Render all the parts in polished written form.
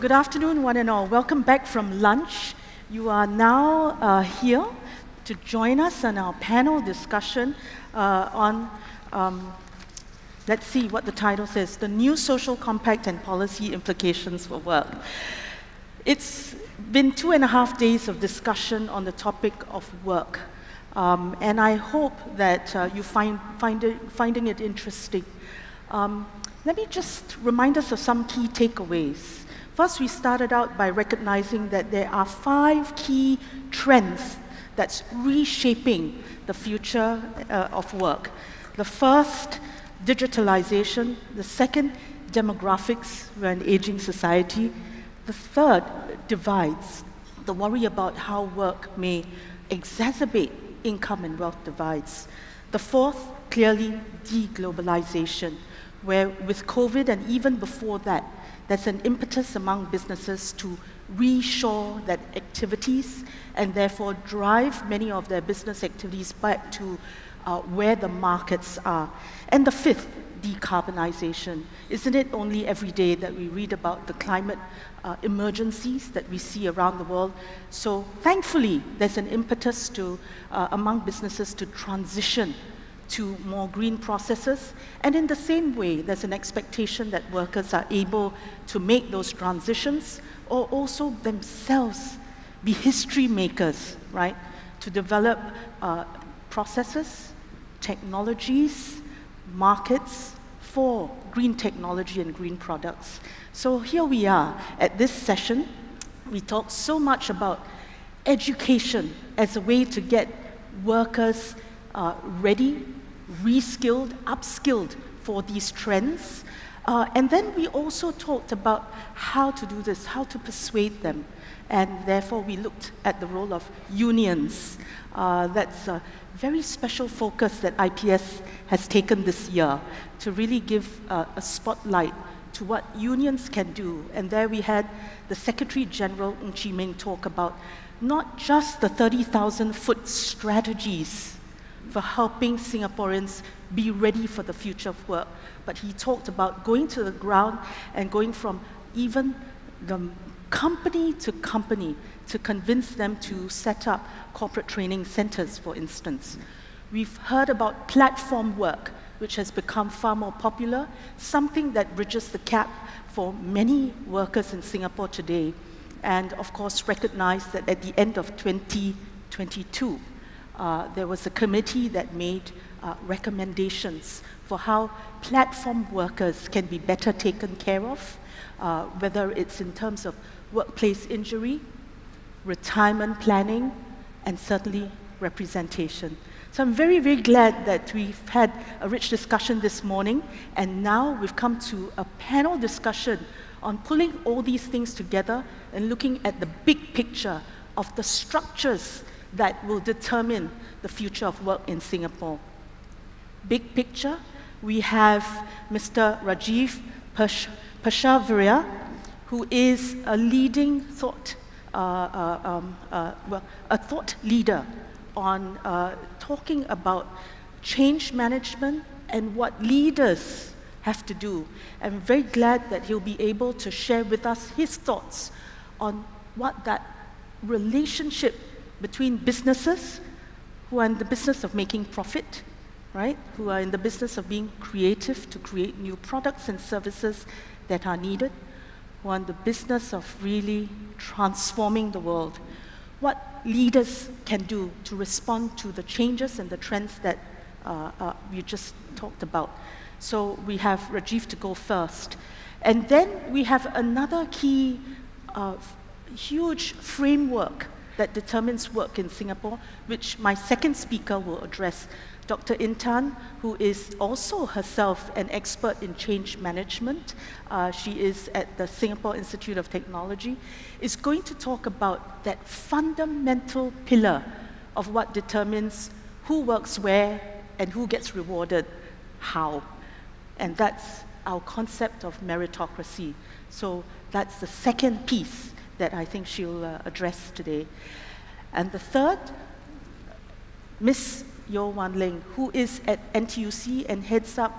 Good afternoon, one and all. Welcome back from lunch. You are now here to join us on our panel discussion on, let's see what the title says, the new social compact and policy implications for work. It's been 2.5 days of discussion on the topic of work, and I hope that you finding it interesting. Let me just remind us of some key takeaways. First, we started out by recognizing that there are 5 key trends that's reshaping the future of work. The first, digitalization. The second, demographics. We're an aging society. The third, divides. The worry about how work may exacerbate income and wealth divides. The fourth, clearly, deglobalization, where with COVID and even before that, there's an impetus among businesses to reshore their activities and therefore drive many of their business activities back to where the markets are. And the fifth, decarbonization. Isn't it only every day that we read about the climate emergencies that we see around the world? So thankfully, there's an impetus to, among businesses to transition to more green processes. And in the same way, there's an expectation that workers are able to make those transitions or also themselves be history makers, right? To develop processes, technologies, markets for green technology and green products. So here we are at this session. We talk so much about education as a way to get workers ready, reskilled, upskilled for these trends. And then we also talked about how to do this, how to persuade them. And therefore, we looked at the role of unions. That's a very special focus that IPS has taken this year to really give a spotlight to what unions can do. And there we had the Secretary General Ng Chee Meng talk about not just the 30,000-foot strategies for helping Singaporeans be ready for the future of work. But he talked about going to the ground and going from even the company to convince them to set up corporate training centers, for instance. We've heard about platform work, which has become far more popular, something that bridges the gap for many workers in Singapore today, and of course recognize that at the end of 2022, there was a committee that made recommendations for how platform workers can be better taken care of, whether it's in terms of workplace injury, retirement planning, and certainly representation. So I'm very, very glad that we've had a rich discussion this morning, and now we've come to a panel discussion on pulling all these things together and looking at the big picture of the structures that will determine the future of work in Singapore. Big picture, we have Mr. Rajeev Peshawaria, who is a leading thought leader on talking about change management and what leaders have to do. I'm very glad that he'll be able to share with us his thoughts on what that relationship between businesses who are in the business of making profit, right? Who are in the business of being creative to create new products and services that are needed, who are in the business of really transforming the world. What leaders can do to respond to the changes and the trends that we just talked about. So we have Rajeev to go first. And then we have another key, huge framework that determines work in Singapore, which my second speaker will address, Dr. Intan, who is also herself an expert in change management. She is at the Singapore Institute of Technology, is going to talk about that fundamental pillar of what determines who works where and who gets rewarded how. And that's our concept of meritocracy. So that's the second piece that I think she'll address today. And the third, Ms. Yeo Wan Ling, who is at NTUC and heads up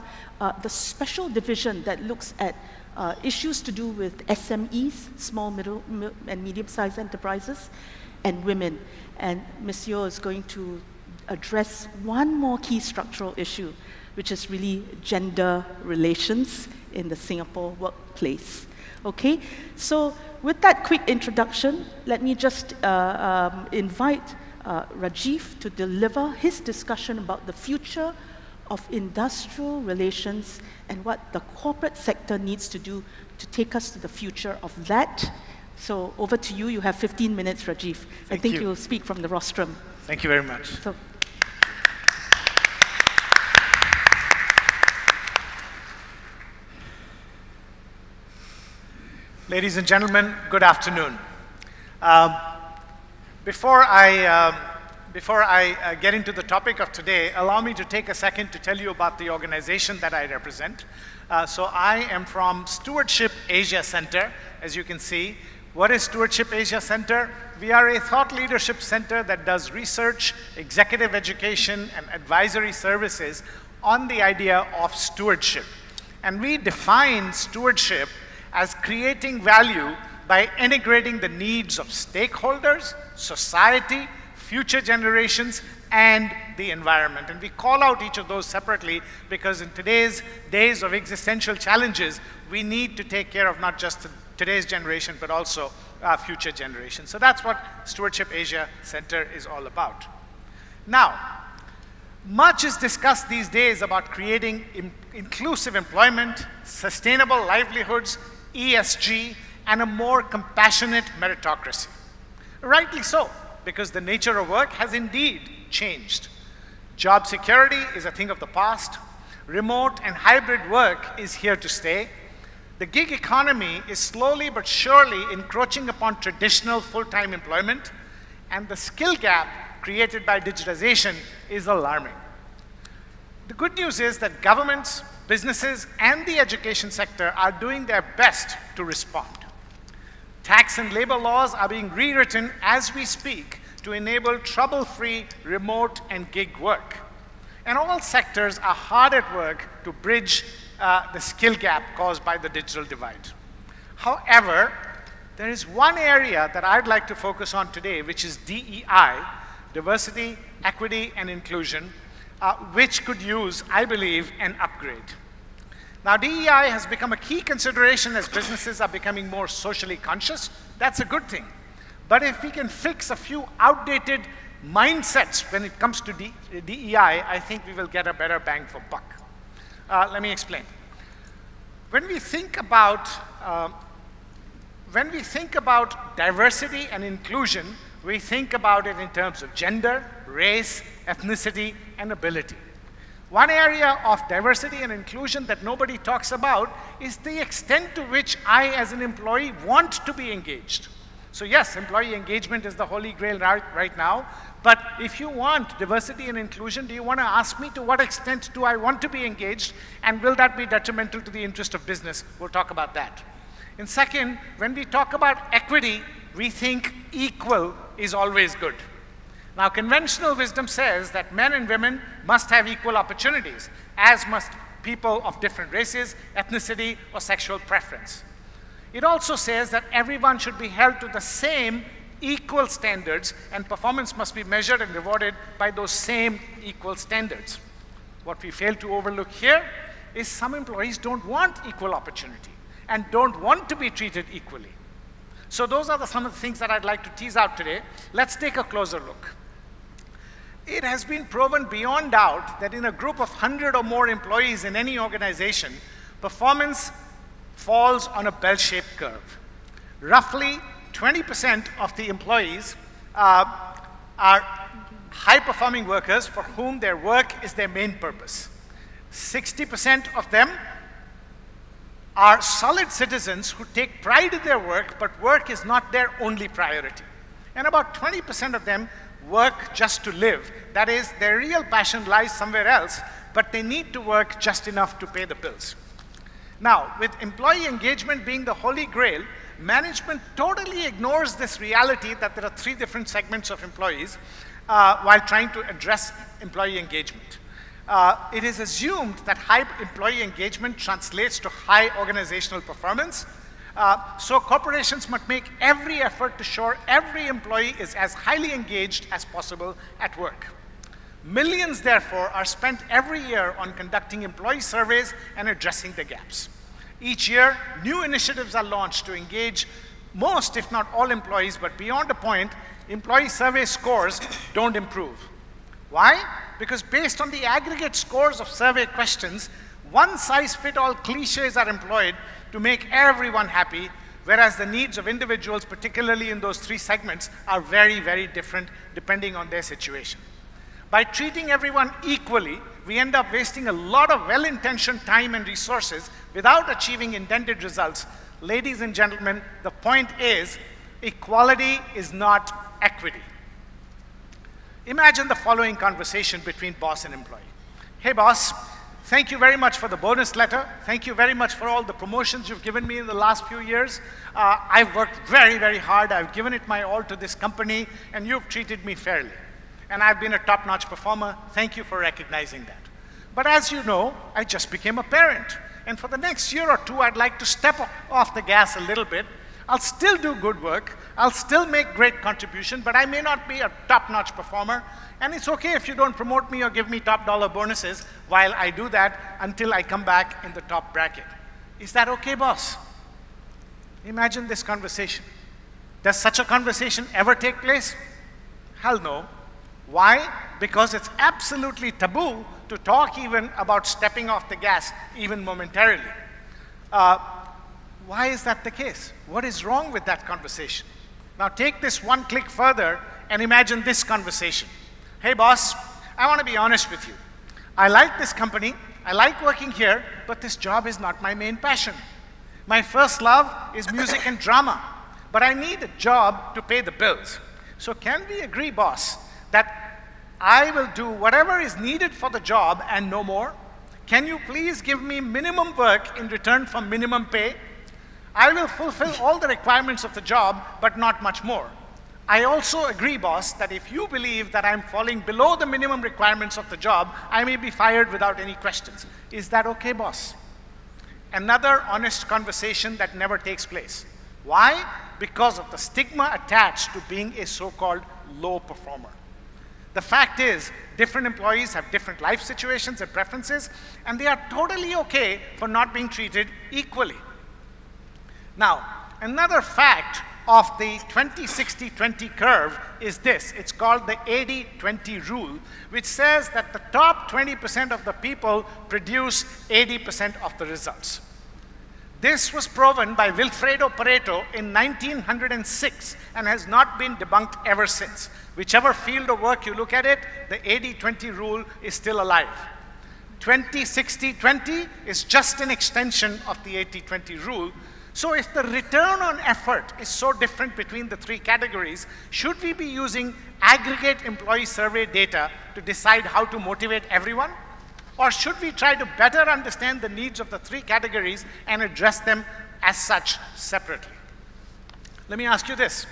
the special division that looks at issues to do with SMEs, small, middle, and medium-sized enterprises, and women. And Ms. Yeo is going to address one more key structural issue, which is really gender relations in the Singapore workplace. Okay, so with that quick introduction, let me just invite Rajeev to deliver his discussion about the future of industrial relations and what the corporate sector needs to do to take us to the future of that. So over to you. You have 15 minutes, Rajeev. Thank I think you will speak from the rostrum. Thank you very much. So, ladies and gentlemen, good afternoon. Before I get into the topic of today, allow me to take a second to tell you about the organization that I represent. So I am from Stewardship Asia Center, as you can see. What is Stewardship Asia Center? We are a thought leadership center that does research, executive education, and advisory services on the idea of stewardship. And we define stewardship as creating value by integrating the needs of stakeholders, society, future generations, and the environment. And we call out each of those separately because in today's days of existential challenges, we need to take care of not just today's generation, but also future generations. So that's what Stewardship Asia Center is all about. Now, much is discussed these days about creating inclusive employment, sustainable livelihoods, ESG, and a more compassionate meritocracy. Rightly so, because the nature of work has indeed changed. Job security is a thing of the past. Remote and hybrid work is here to stay. The gig economy is slowly but surely encroaching upon traditional full-time employment, and the skill gap created by digitization is alarming. The good news is that governments, businesses, and the education sector are doing their best to respond. Tax and labor laws are being rewritten as we speak to enable trouble-free remote and gig work. And all sectors are hard at work to bridge the skill gap caused by the digital divide. However, there is one area that I'd like to focus on today, which is DEI, diversity, equity, and inclusion, which could use, I believe, an upgrade. Now, DEI has become a key consideration as businesses are becoming more socially conscious. That's a good thing. But if we can fix a few outdated mindsets when it comes to DEI, I think we will get a better bang for buck. Let me explain. When we think about diversity and inclusion, we think about it in terms of gender, race, ethnicity, and ability. One area of diversity and inclusion that nobody talks about is the extent to which I, as an employee, want to be engaged. So yes, employee engagement is the holy grail right now, but if you want diversity and inclusion, do you want to ask me to what extent do I want to be engaged, and will that be detrimental to the interest of business? We'll talk about that. And second, when we talk about equity, we think equal is always good. Now, conventional wisdom says that men and women must have equal opportunities, as must people of different races, ethnicity, or sexual preference. It also says that everyone should be held to the same equal standards, and performance must be measured and rewarded by those same equal standards. What we fail to overlook here is some employees don't want equal opportunity and don't want to be treated equally. So those are some of the things that I'd like to tease out today. Let's take a closer look. It has been proven beyond doubt that in a group of 100 or more employees in any organization, performance falls on a bell-shaped curve. Roughly 20% of the employees are high-performing workers for whom their work is their main purpose. 60% of them are solid citizens who take pride in their work, but work is not their only priority. And about 20% of them work just to live. That is, their real passion lies somewhere else, but they need to work just enough to pay the bills. Now, with employee engagement being the holy grail, management totally ignores this reality that there are three different segments of employees while trying to address employee engagement. It is assumed that high employee engagement translates to high organizational performance, so corporations must make every effort to ensure every employee is as highly engaged as possible at work. Millions, therefore, are spent every year on conducting employee surveys and addressing the gaps. Each year, new initiatives are launched to engage most, if not all, employees, but beyond a point, employee survey scores don't improve. Why? Because based on the aggregate scores of survey questions, one-size-fit-all cliches are employed to make everyone happy, whereas the needs of individuals, particularly in those three segments, are very, very different depending on their situation. By treating everyone equally, we end up wasting a lot of well-intentioned time and resources without achieving intended results. Ladies and gentlemen, the point is, equality is not equity. Imagine the following conversation between boss and employee. Hey boss, thank you very much for the bonus letter. Thank you very much for all the promotions you've given me in the last few years. I've worked very, very hard. I've given it my all to this company, and you've treated me fairly. And I've been a top-notch performer. Thank you for recognizing that. But as you know, I just became a parent. And for the next year or two, I'd like to step off the gas a little bit. I'll still do good work. I'll still make great contribution, but I may not be a top-notch performer. And it's okay if you don't promote me or give me top-dollar bonuses while I do that until I come back in the top bracket. Is that okay, boss? Imagine this conversation. Does such a conversation ever take place? Hell no. Why? Because it's absolutely taboo to talk even about stepping off the gas, even momentarily. Why is that the case? What is wrong with that conversation? Now take this one click further and imagine this conversation. Hey boss, I want to be honest with you. I like this company, I like working here, but this job is not my main passion. My first love is music and drama, but I need a job to pay the bills. So can we agree, boss, that I will do whatever is needed for the job and no more? Can you please give me minimum work in return for minimum pay? I will fulfill all the requirements of the job, but not much more. I also agree, boss, that if you believe that I'm falling below the minimum requirements of the job, I may be fired without any questions. Is that okay, boss? Another honest conversation that never takes place. Why? Because of the stigma attached to being a so-called low performer. The fact is, different employees have different life situations and preferences, and they are totally okay for not being treated equally. Now, another fact of the 20-60-20 curve is this. It's called the 80-20 rule, which says that the top 20% of the people produce 80% of the results. This was proven by Wilfredo Pareto in 1906 and has not been debunked ever since. Whichever field of work you look at it, the 80-20 rule is still alive. 20-60-20 is just an extension of the 80-20 rule. So if the return on effort is so different between the three categories, should we be using aggregate employee survey data to decide how to motivate everyone? Or should we try to better understand the needs of the three categories and address them as such separately? Let me ask you this.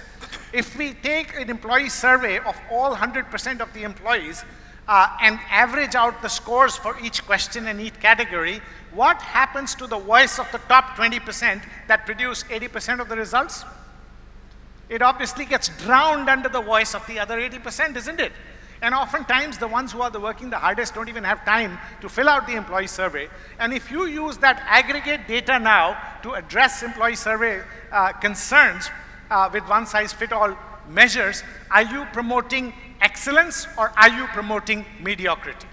If we take an employee survey of all 100% of the employees and average out the scores for each question and each category, what happens to the voice of the top 20% that produce 80% of the results? It obviously gets drowned under the voice of the other 80%, isn't it? And oftentimes, the ones who are working the hardest don't even have time to fill out the employee survey. And if you use that aggregate data now to address employee survey concerns with one-size-fit-all measures, are you promoting excellence, or are you promoting mediocrity?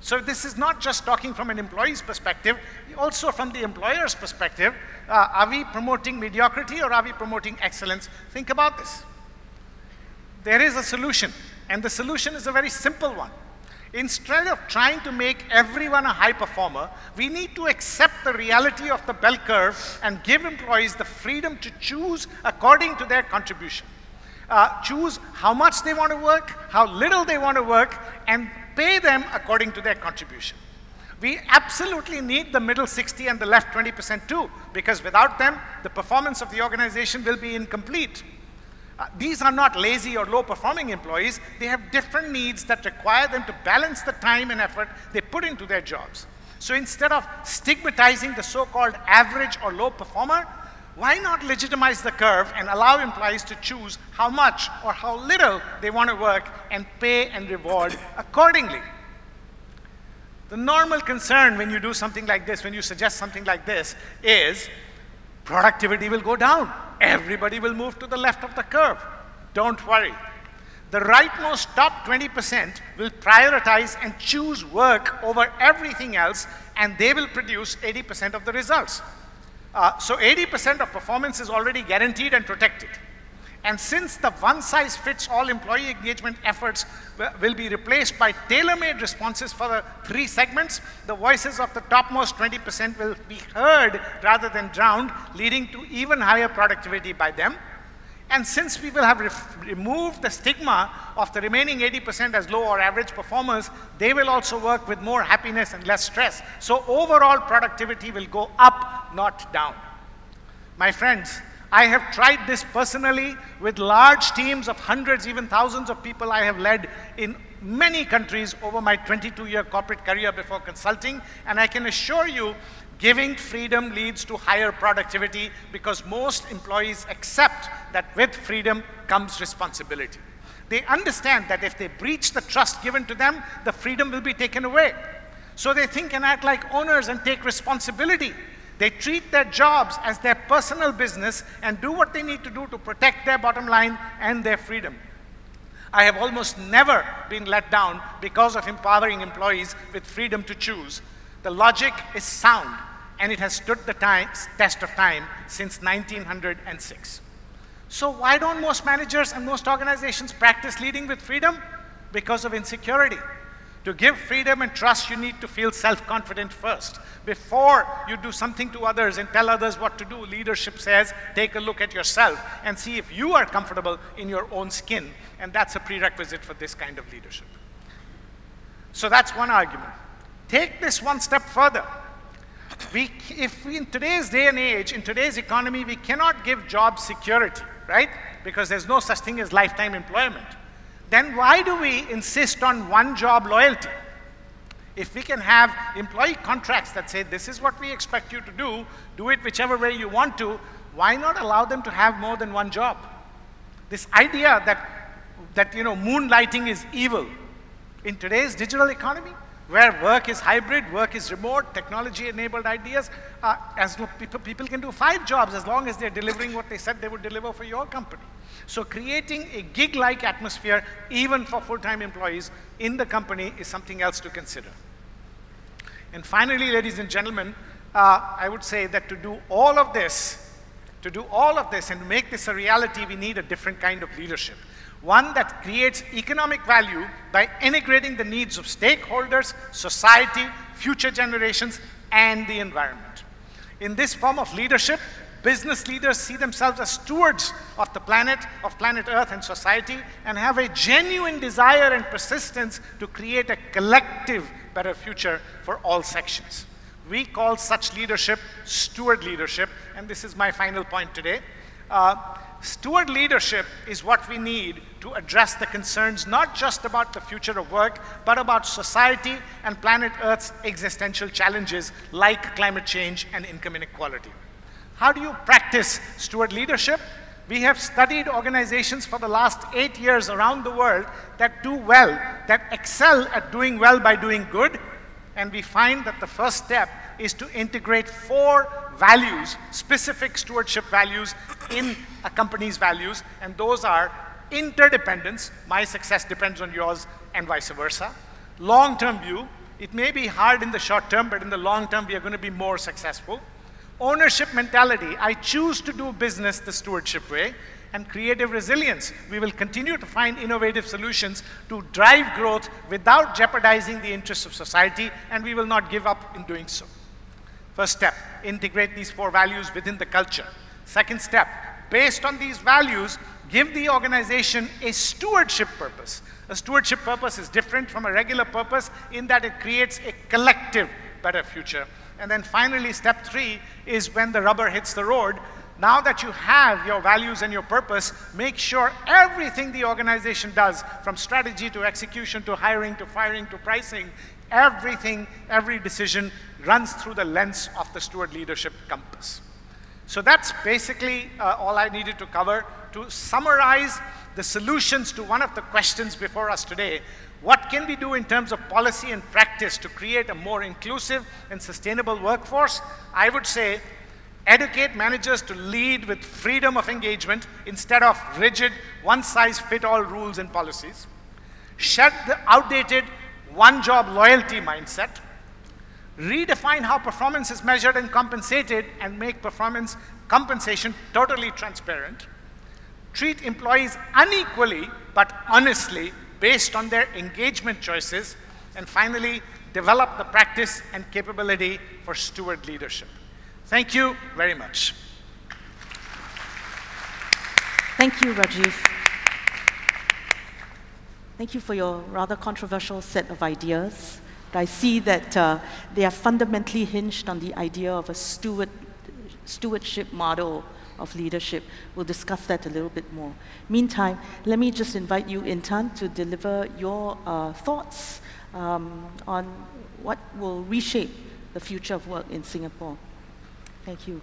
So this is not just talking from an employee's perspective, also from the employer's perspective. Are we promoting mediocrity, or are we promoting excellence? Think about this. There is a solution, and the solution is a very simple one. Instead of trying to make everyone a high performer, we need to accept the reality of the bell curve and give employees the freedom to choose according to their contribution. Choose how much they want to work, how little they want to work, and pay them according to their contribution. We absolutely need the middle 60 and the left 20% too, because without them, the performance of the organization will be incomplete. These are not lazy or low-performing employees. They have different needs that require them to balance the time and effort they put into their jobs. So instead of stigmatizing the so-called average or low performer, why not legitimize the curve and allow employees to choose how much or how little they want to work and pay and reward accordingly? The normal concern when you do something like this, when you suggest something like this, is productivity will go down. Everybody will move to the left of the curve. Don't worry. The rightmost top 20% will prioritize and choose work over everything else, and they will produce 80% of the results. So 80% of performance is already guaranteed and protected. And since the one-size-fits-all employee engagement efforts will be replaced by tailor-made responses for the three segments, the voices of the topmost 20% will be heard rather than drowned, leading to even higher productivity by them. And since we will have removed the stigma of the remaining 80% as low or average performers, they will also work with more happiness and less stress. So overall productivity will go up, not down. My friends, I have tried this personally with large teams of hundreds, even thousands of people I have led in many countries over my 22-year corporate career before consulting, and I can assure you, giving freedom leads to higher productivity because most employees accept that with freedom comes responsibility. They understand that if they breach the trust given to them, the freedom will be taken away. So they think and act like owners and take responsibility. They treat their jobs as their personal business and do what they need to do to protect their bottom line and their freedom. I have almost never been let down because of empowering employees with freedom to choose. The logic is sound, and it has stood the test of time since 1906. So why don't most managers and most organizations practice leading with freedom? Because of insecurity. To give freedom and trust, you need to feel self-confident first. Before you do something to others and tell others what to do, leadership says, take a look at yourself and see if you are comfortable in your own skin. And that's a prerequisite for this kind of leadership. So that's one argument. Take this one step further. In today's day and age, in today's economy, we cannot give job security, right? Because there's no such thing as lifetime employment. Then why do we insist on one job loyalty? If we can have employee contracts that say, this is what we expect you to do it whichever way you want to, why not allow them to have more than one job? This idea that moonlighting is evil in today's digital economy, where work is hybrid, work is remote, technology-enabled ideas, people can do 5 jobs as long as they're delivering what they said they would deliver for your company. So creating a gig-like atmosphere, even for full-time employees in the company, is something else to consider. And finally, ladies and gentlemen, I would say that to do all of this and make this a reality, we need a different kind of leadership. One that creates economic value by integrating the needs of stakeholders, society, future generations, and the environment. In this form of leadership, business leaders see themselves as stewards of the planet, of planet Earth and society, and have a genuine desire and persistence to create a collective better future for all sections. We call such leadership steward leadership, and this is my final point today. Steward leadership is what we need to address the concerns not just about the future of work, but about society and planet Earth's existential challenges like climate change and income inequality. How do you practice steward leadership? We have studied organizations for the last 8 years around the world that do well, that excel at doing well by doing good, and we find that the first step is to integrate 4 values, specific stewardship values in a company's values, and those are interdependence, my success depends on yours, and vice versa. Long-term view, it may be hard in the short term, but in the long term we are going to be more successful. Ownership mentality, I choose to do business the stewardship way. And creative resilience, we will continue to find innovative solutions to drive growth without jeopardizing the interests of society, and we will not give up in doing so. First step, integrate these 4 values within the culture. Second step, based on these values, give the organization a stewardship purpose. A stewardship purpose is different from a regular purpose in that it creates a collective better future. And then finally, step 3 is when the rubber hits the road, now that you have your values and your purpose, make sure everything the organization does, from strategy to execution to hiring to firing to pricing, everything, every decision runs through the lens of the Steward Leadership Compass. So that's basically all I needed to cover to summarize the solutions to one of the questions before us today. What can we do in terms of policy and practice to create a more inclusive and sustainable workforce? I would say educate managers to lead with freedom of engagement instead of rigid, one-size-fits-all rules and policies. Shed the outdated one-job loyalty mindset. Redefine how performance is measured and compensated and make performance compensation totally transparent. Treat employees unequally but honestly based on their engagement choices, and finally, develop the practice and capability for steward leadership. Thank you very much. Thank you, Rajeev. Thank you for your rather controversial set of ideas. But I see that they are fundamentally hinged on the idea of a stewardship model of leadership. We'll discuss that a little bit more. Meantime, let me just invite you, Intan, to deliver your thoughts on what will reshape the future of work in Singapore. Thank you.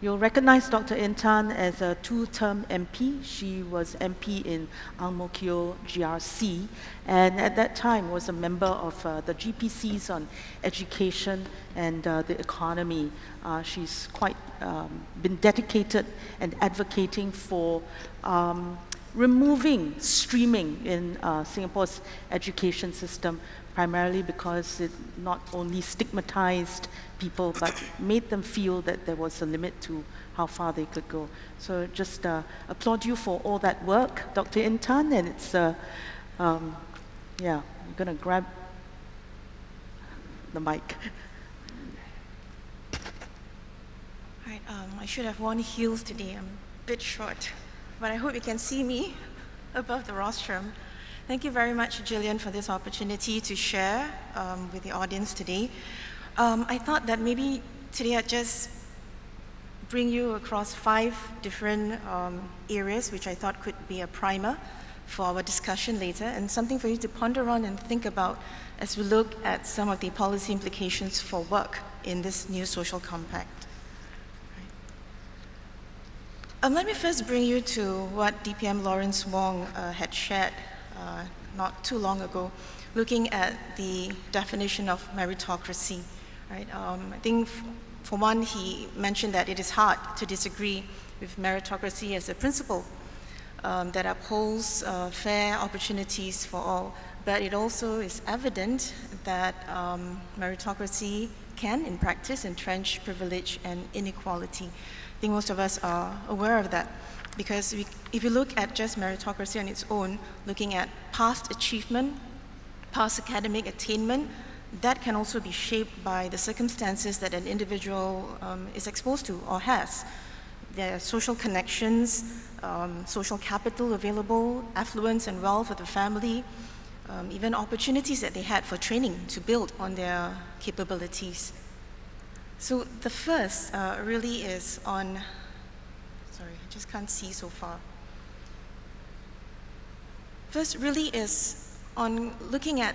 You'll recognize Dr. Intan as a two-term MP. She was MP in Ang Mo Kio GRC, and at that time was a member of the GPCs on education and the economy. She's quite been dedicated and advocating for removing streaming in Singapore's education system, primarily because it not only stigmatized people, but made them feel that there was a limit to how far they could go. So just applaud you for all that work, Dr. Intan, and it's, yeah, I'm gonna grab the mic. All right, I should have worn heels today. I'm a bit short, but I hope you can see me above the rostrum. Thank you very much, Gillian, for this opportunity to share with the audience today. I thought that maybe today I'd just bring you across 5 different areas which I thought could be a primer for our discussion later, and something for you to ponder on and think about as we look at some of the policy implications for work in this new social compact. Let me first bring you to what DPM Lawrence Wong had shared not too long ago, looking at the definition of meritocracy. Right? I think, for one, he mentioned that it is hard to disagree with meritocracy as a principle that upholds fair opportunities for all, but it also is evident that meritocracy can, in practice, entrench privilege and inequality. I think most of us are aware of that. Because if you look at just meritocracy on its own, looking at past achievement, past academic attainment, that can also be shaped by the circumstances that an individual is exposed to or has. There are social connections, social capital available, affluence and wealth of the family, even opportunities that they had for training to build on their capabilities. So the first really is on looking at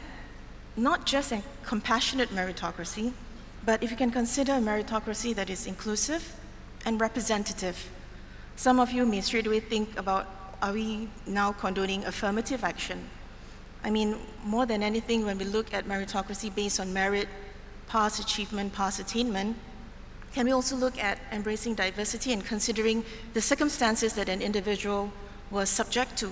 not just a compassionate meritocracy, but if you can consider a meritocracy that is inclusive and representative. Some of you may straight away think about, are we now condoning affirmative action? I mean, more than anything, when we look at meritocracy based on merit, past achievement, past attainment, can we also look at embracing diversity and considering the circumstances that an individual was subject to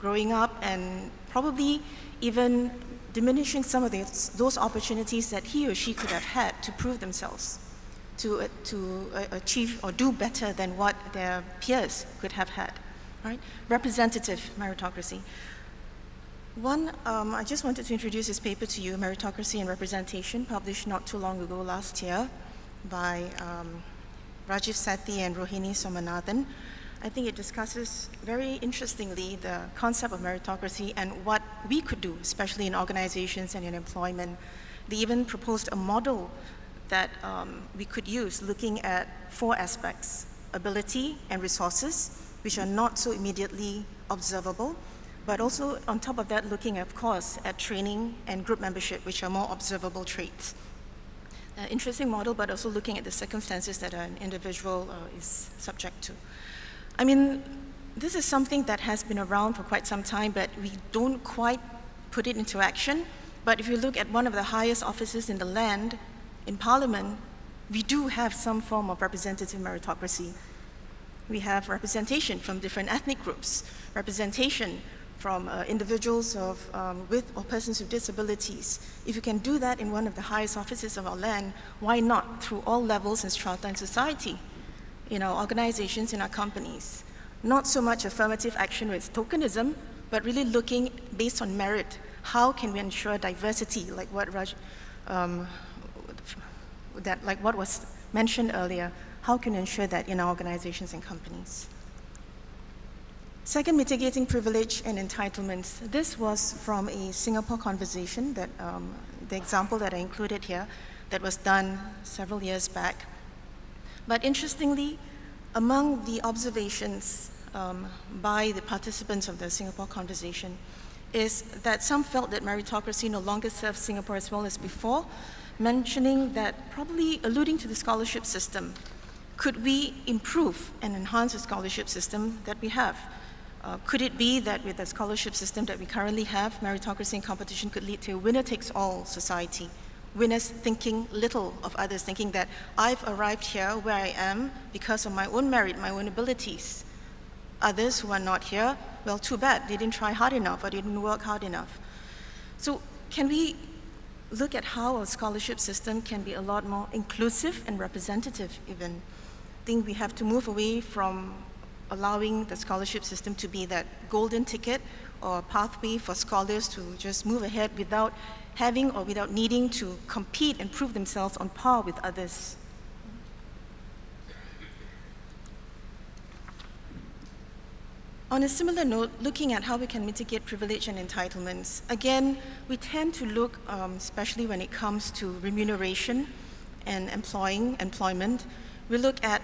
growing up, and probably even diminishing some of those opportunities that he or she could have had to prove themselves, to achieve or do better than what their peers could have had, right? Representative meritocracy. One, I just wanted to introduce this paper to you, Meritocracy and Representation, published not too long ago last year, by Rajeev Sethi and Rohini Somanathan. I think it discusses very interestingly the concept of meritocracy and what we could do, especially in organizations and in employment. They even proposed a model that we could use, looking at four aspects: ability and resources, which are not so immediately observable, but also on top of that, looking, of course, at training and group membership, which are more observable traits. Interesting model, but also looking at the circumstances that an individual is subject to. I mean, this is something that has been around for quite some time, but we don't quite put it into action. But if you look at one of the highest offices in the land, in Parliament, we do have some form of representative meritocracy. We have representation from different ethnic groups, representation from individuals with or persons with disabilities. If you can do that in one of the highest offices of our land, why not through all levels in strata in society, in our organizations, in our companies? Not so much affirmative action with tokenism, but really looking based on merit. How can we ensure diversity, like what what was mentioned earlier? How can we ensure that in our organizations and companies? Second, mitigating privilege and entitlements. This was from a Singapore conversation, that the example that I included here, that was done several years back. But interestingly, among the observations by the participants of the Singapore conversation is that some felt that meritocracy no longer serves Singapore as well as before, mentioning that, probably alluding to the scholarship system, could we improve and enhance the scholarship system that we have? Could it be that with the scholarship system that we currently have, meritocracy and competition could lead to a winner-takes-all society? Winners thinking little of others, thinking that I've arrived here where I am because of my own merit, my own abilities. Others who are not here, well, too bad, they didn't try hard enough or didn't work hard enough. So can we look at how our scholarship system can be a lot more inclusive and representative even? I think we have to move away from allowing the scholarship system to be that golden ticket or pathway for scholars to just move ahead without having or without needing to compete and prove themselves on par with others. On a similar note, looking at how we can mitigate privilege and entitlements. Again, we tend to look, especially when it comes to remuneration and employment, we look at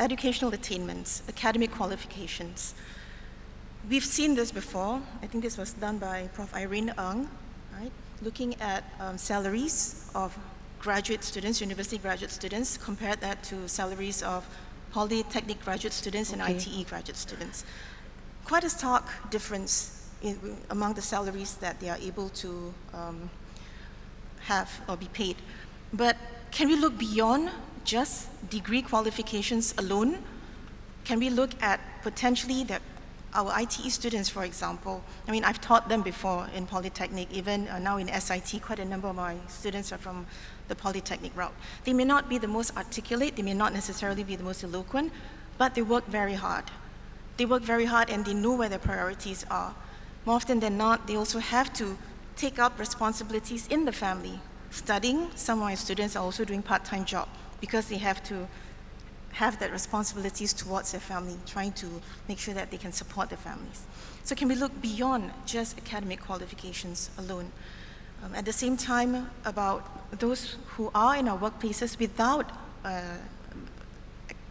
educational attainments, academic qualifications. We've seen this before. I think this was done by Prof. Irene Ng, right? Looking at salaries of graduate students, university graduate students, compared that to salaries of polytechnic graduate students and ITE graduate students. Quite a stark difference among the salaries that they are able to have or be paid. But can we look beyond just degree qualifications alone? Can we look at potentially that our ITE students, for example, I mean, I've taught them before in polytechnic, even now in SIT, quite a number of my students are from the polytechnic route. They may not be the most articulate, they may not necessarily be the most eloquent, but they work very hard. They work very hard and they know where their priorities are. More often than not, they also have to take up responsibilities in the family. Studying, some of my students are also doing part-time job because they have to have that responsibilities towards their family, trying to make sure that they can support their families. So can we look beyond just academic qualifications alone? At the same time, about those who are in our workplaces without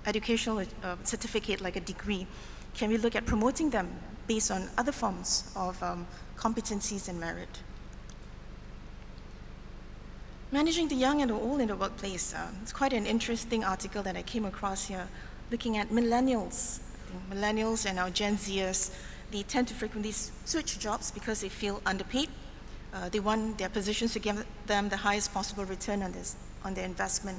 educational certificate like a degree, can we look at promoting them based on other forms of competencies and merit? Managing the young and the old in the workplace. It's quite an interesting article that I came across here, looking at millennials. I think millennials and our Gen Zers, they tend to frequently switch jobs because they feel underpaid. They want their positions to give them the highest possible return on their investment.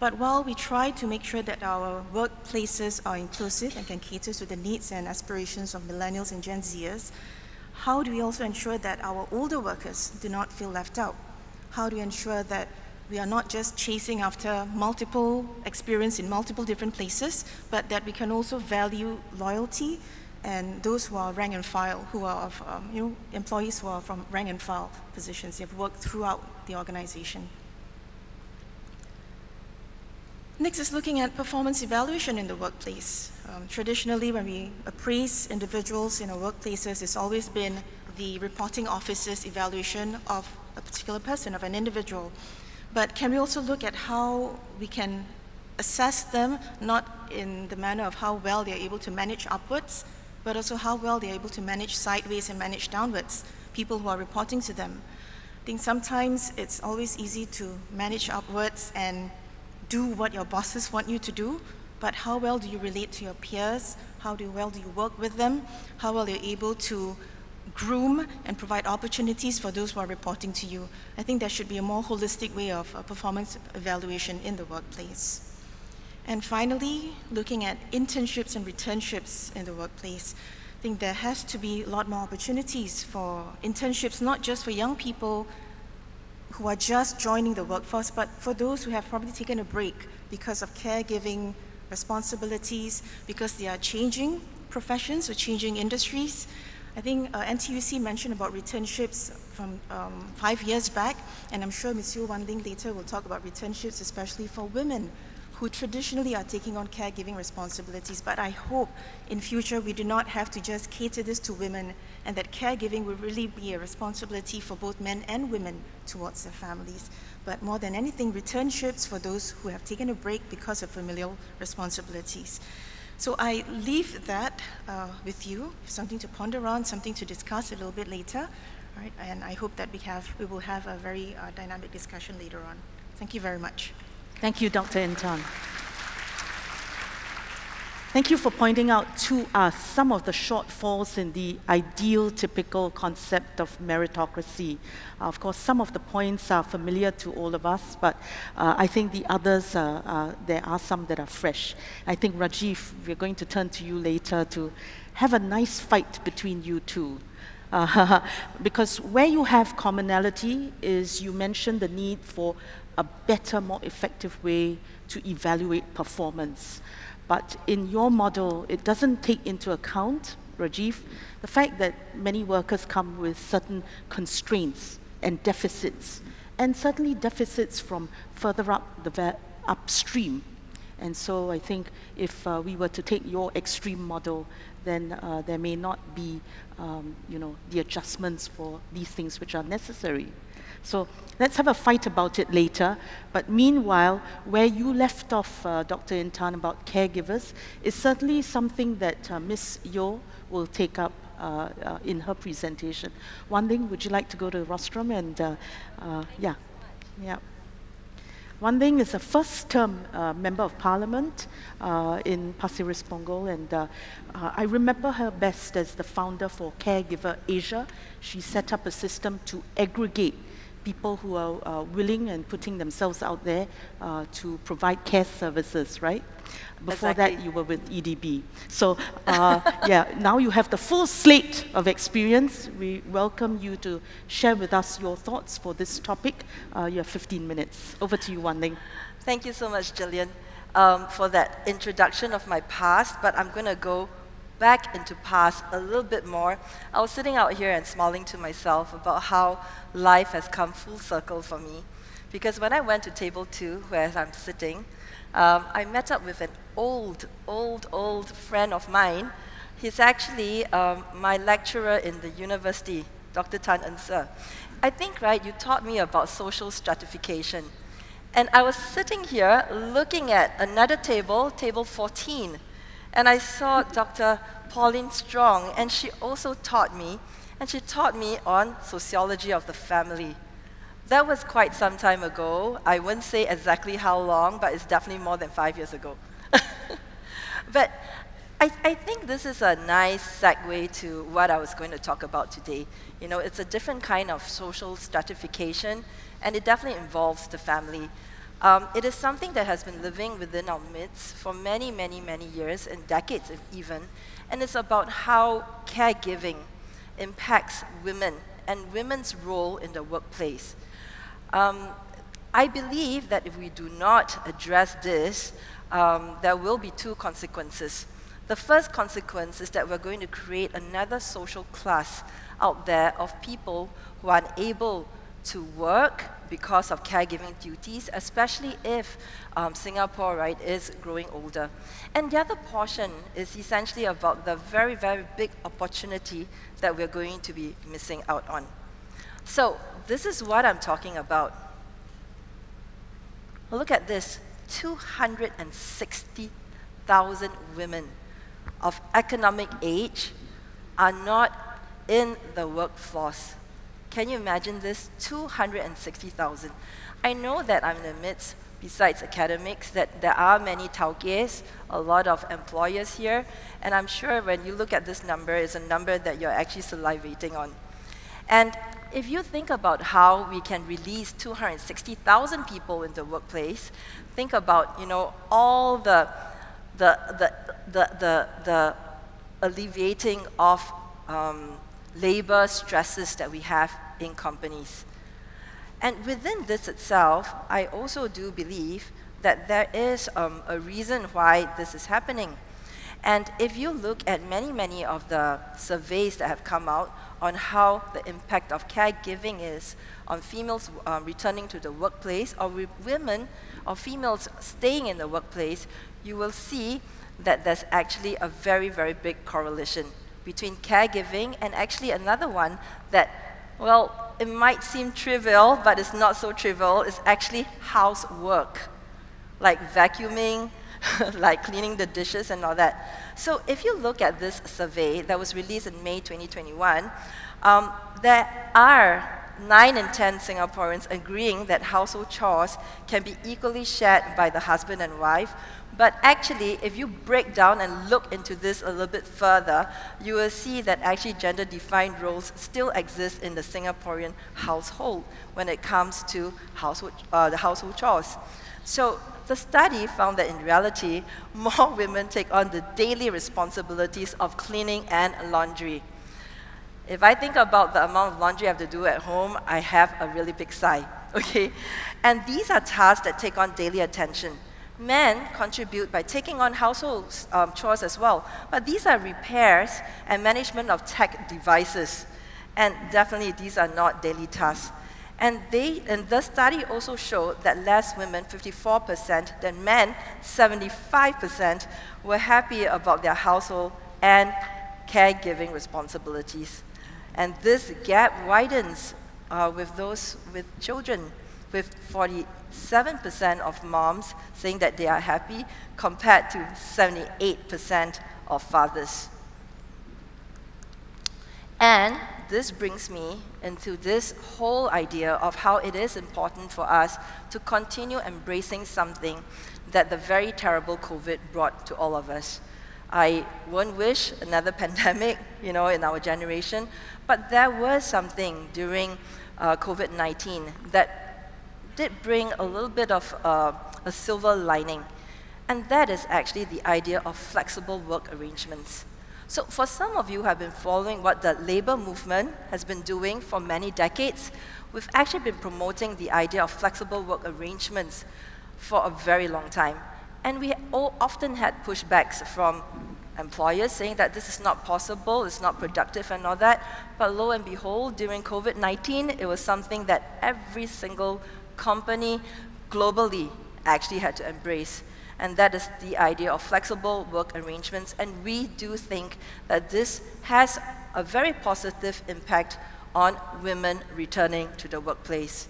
But while we try to make sure that our workplaces are inclusive and can cater to the needs and aspirations of millennials and Gen Zers, how do we also ensure that our older workers do not feel left out? How do we ensure that we are not just chasing after multiple experience in multiple different places, but that we can also value loyalty and those who are rank and file, who are of, employees who are from rank and file positions, they've worked throughout the organization. Next is looking at performance evaluation in the workplace. Traditionally, when we appraise individuals in our workplaces, it's always been the reporting officer's evaluation of a particular person, of an individual. But can we also look at how we can assess them, not in the manner of how well they're able to manage upwards, but also how well they're able to manage sideways and manage downwards, people who are reporting to them. I think sometimes it's always easy to manage upwards and do what your bosses want you to do, but how well do you relate to your peers? How well do you work with them? How well are you able to groom and provide opportunities for those who are reporting to you? I think there should be a more holistic way of performance evaluation in the workplace. And finally, looking at internships and returnships in the workplace. I think there has to be a lot more opportunities for internships, not just for young people who are just joining the workforce, but for those who have probably taken a break because of caregiving responsibilities, because they are changing professions or changing industries. I think NTUC mentioned about returnships from 5 years back, and I'm sure Ms. Yeo Wan Ling later will talk about returnships, especially for women who traditionally are taking on caregiving responsibilities. But I hope in future we do not have to just cater this to women, and that caregiving will really be a responsibility for both men and women towards their families. But more than anything, returnships for those who have taken a break because of familial responsibilities. So I leave that with you, something to ponder on, something to discuss a little bit later. Right? And I hope that we will have a very dynamic discussion later on. Thank you very much. Thank you, Dr. Intan. Thank you for pointing out to us some of the shortfalls in the ideal, typical concept of meritocracy. Of course, some of the points are familiar to all of us, but I think the others, there are some that are fresh. I think, Rajeev, we're going to turn to you later to have a nice fight between you two. Because where you have commonality is you mentioned the need for a better, more effective way to evaluate performance. But in your model, it doesn't take into account, Rajeev, the fact that many workers come with certain constraints and deficits, and certainly deficits from further up the upstream. And so I think if we were to take your extreme model, then there may not be you know, the adjustments for these things which are necessary. So let's have a fight about it later. But meanwhile, where you left off, Dr. Intan, about caregivers, is certainly something that Ms. Yeo will take up in her presentation. Wan Ling, would you like to go to the rostrum? And yeah, yeah. Wan Ling is a first-term member of parliament in Pasir Ris Punggol, and I remember her best as the founder for Caregiver Asia. She set up a system to aggregate people who are willing and putting themselves out there to provide care services, right? Before that, you were with EDB. So, yeah, now you have the full slate of experience. We welcome you to share with us your thoughts for this topic. You have 15 minutes. Over to you, Wan Ling. Thank you so much, Gillian, for that introduction of my past, but I'm going to go back into past a little bit more. I was sitting out here and smiling to myself about how life has come full circle for me. Because when I went to table 2, where I'm sitting, I met up with an old friend of mine. He's actually my lecturer in the university, Dr. Tan Unse. I think, right, you taught me about social stratification. And I was sitting here looking at another table, table 14, and I saw Dr. Pauline Strong, and she also taught me, and she taught me on sociology of the family. That was quite some time ago. I wouldn't say exactly how long, but it's definitely more than 5 years ago. But I think this is a nice segue to what I was going to talk about today. You know, it's a different kind of social stratification, and it definitely involves the family. It is something that has been living within our midst for many, many, many years and decades even, and it's about how caregiving impacts women and women's role in the workplace. I believe that if we do not address this, there will be two consequences. The first consequence is that we're going to create another social class out there of people who are unable to work because of caregiving duties, especially if Singapore, right, is growing older. And the other portion is essentially about the very, very big opportunity that we're going to be missing out on. So this is what I'm talking about. Well, look at this, 260,000 women of economic age are not in the workforce. Can you imagine this? 260,000. I know that I'm in the midst, besides academics, that there are many tauges, a lot of employers here, and I'm sure when you look at this number, it's a number that you're actually salivating on. And if you think about how we can release 260,000 people in the workplace, think about, you know, all the alleviating of labor stresses that we have in companies. And within this itself, I also do believe that there is a reason why this is happening. And if you look at many, many of the surveys that have come out on how the impact of caregiving is on females returning to the workplace, or women or females staying in the workplace, you will see that there's actually a very, very big correlation between caregiving and actually another one that, well, it might seem trivial, but it's not so trivial, it's actually housework, like vacuuming, like cleaning the dishes and all that. So if you look at this survey that was released in May 2021, there are 9 in 10 Singaporeans agreeing that household chores can be equally shared by the husband and wife. But actually, if you break down and look into this a little bit further, you will see that actually gender-defined roles still exist in the Singaporean household when it comes to household, the household chores. So the study found that in reality, more women take on the daily responsibilities of cleaning and laundry. If I think about the amount of laundry I have to do at home, I have a really big sigh, okay? And these are tasks that take on daily attention. Men contribute by taking on household chores as well, but these are repairs and management of tech devices, and definitely these are not daily tasks. And the study also showed that less women, 54%, than men, 75%, were happy about their household and caregiving responsibilities. And this gap widens with those with children, with 47% of moms saying that they are happy, compared to 78% of fathers. And this brings me into this whole idea of how it is important for us to continue embracing something that the very terrible COVID brought to all of us. I won't wish another pandemic, you know, in our generation, but there was something during COVID-19 that did bring a little bit of a silver lining, and that is actually the idea of flexible work arrangements. So for some of you who have been following what the labor movement has been doing for many decades, we've actually been promoting the idea of flexible work arrangements for a very long time. And we all often had pushbacks from employers saying that this is not possible, it's not productive and all that, but lo and behold, during COVID-19, it was something that every single company globally actually had to embrace, and that is the idea of flexible work arrangements. And we do think that this has a very positive impact on women returning to the workplace.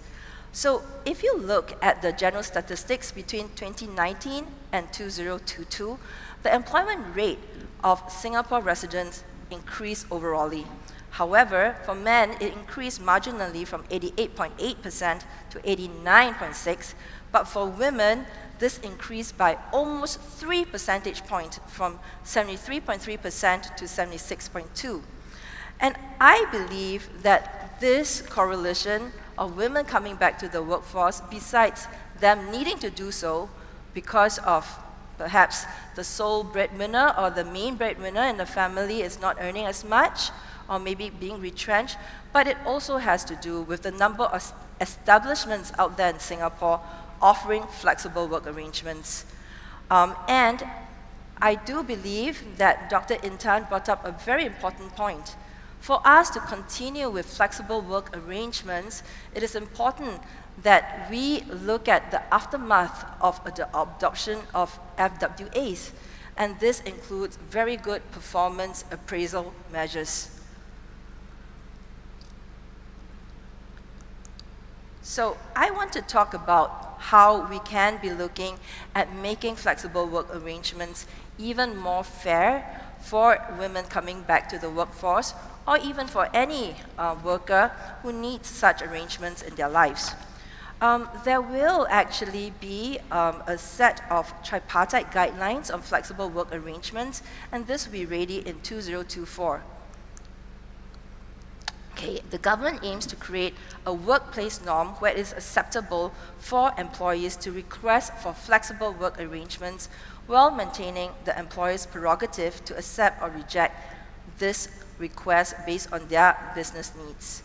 So if you look at the general statistics between 2019 and 2022, the employment rate of Singapore residents increased overallly. However, for men, it increased marginally from 88.8% to 89.6%, but for women, this increased by almost 3 percentage points, from 73.3% to 76.2%. And I believe that this correlation of women coming back to the workforce, besides them needing to do so because of perhaps the sole breadwinner or the main breadwinner in the family is not earning as much, or maybe being retrenched, but it also has to do with the number of establishments out there in Singapore offering flexible work arrangements. And I do believe that Dr. Intan brought up a very important point. For us to continue with flexible work arrangements, it is important that we look at the aftermath of the adoption of FWAs, and this includes very good performance appraisal measures. So I want to talk about how we can be looking at making flexible work arrangements even more fair for women coming back to the workforce, or even for any worker who needs such arrangements in their lives. There will actually be a set of tripartite guidelines on flexible work arrangements, and this will be ready in 2024. Okay, the government aims to create a workplace norm where it is acceptable for employees to request for flexible work arrangements while maintaining the employer's prerogative to accept or reject this request based on their business needs.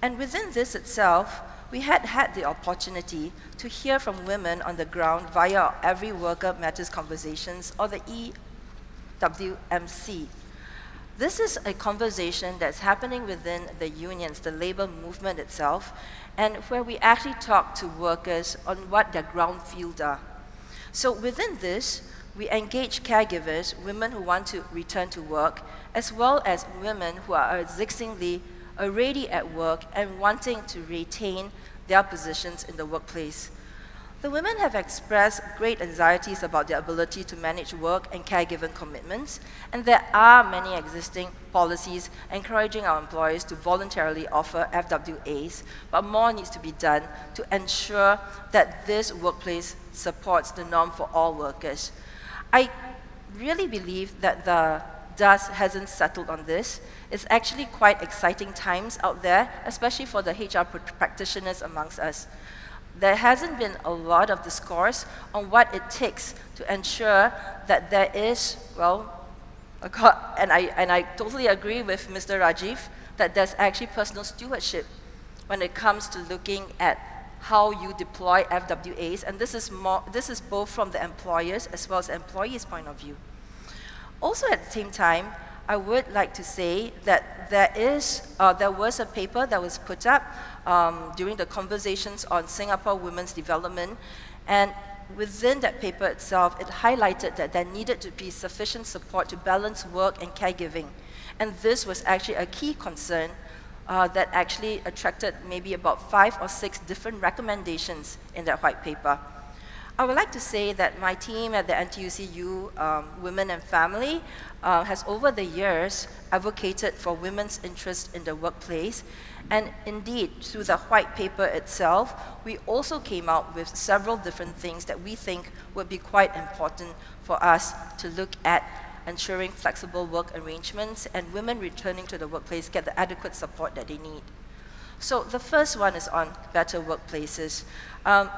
And within this itself, we had had the opportunity to hear from women on the ground via Every Worker Matters Conversations, or the EWMC. This is a conversation that's happening within the unions, the labor movement itself, and where we actually talk to workers on what their ground fields are. So within this, we engage caregivers, women who want to return to work, as well as women who are existingly already at work and wanting to retain their positions in the workplace. The women have expressed great anxieties about their ability to manage work and caregiving commitments, and there are many existing policies encouraging our employers to voluntarily offer FWAs, but more needs to be done to ensure that this workplace supports the norm for all workers. I really believe that the dust hasn't settled on this. It's actually quite exciting times out there, especially for the HR practitioners amongst us. There hasn't been a lot of discourse on what it takes to ensure that there is, well, and I totally agree with Mr. Rajeev, that there's actually personal stewardship when it comes to looking at how you deploy FWAs, and this is both from the employers as well as employees' point of view. Also at the same time, I would like to say that there was a paper that was put up during the conversations on Singapore women's development, and within that paper itself, it highlighted that there needed to be sufficient support to balance work and caregiving, and this was actually a key concern that actually attracted maybe about 5 or 6 different recommendations in that white paper. I would like to say that my team at the NTUCU Women and Family has over the years advocated for women's interest in the workplace, and indeed through the white paper itself we also came out with several different things that we think would be quite important for us to look at ensuring flexible work arrangements and women returning to the workplace get the adequate support that they need. So the first one is on better workplaces.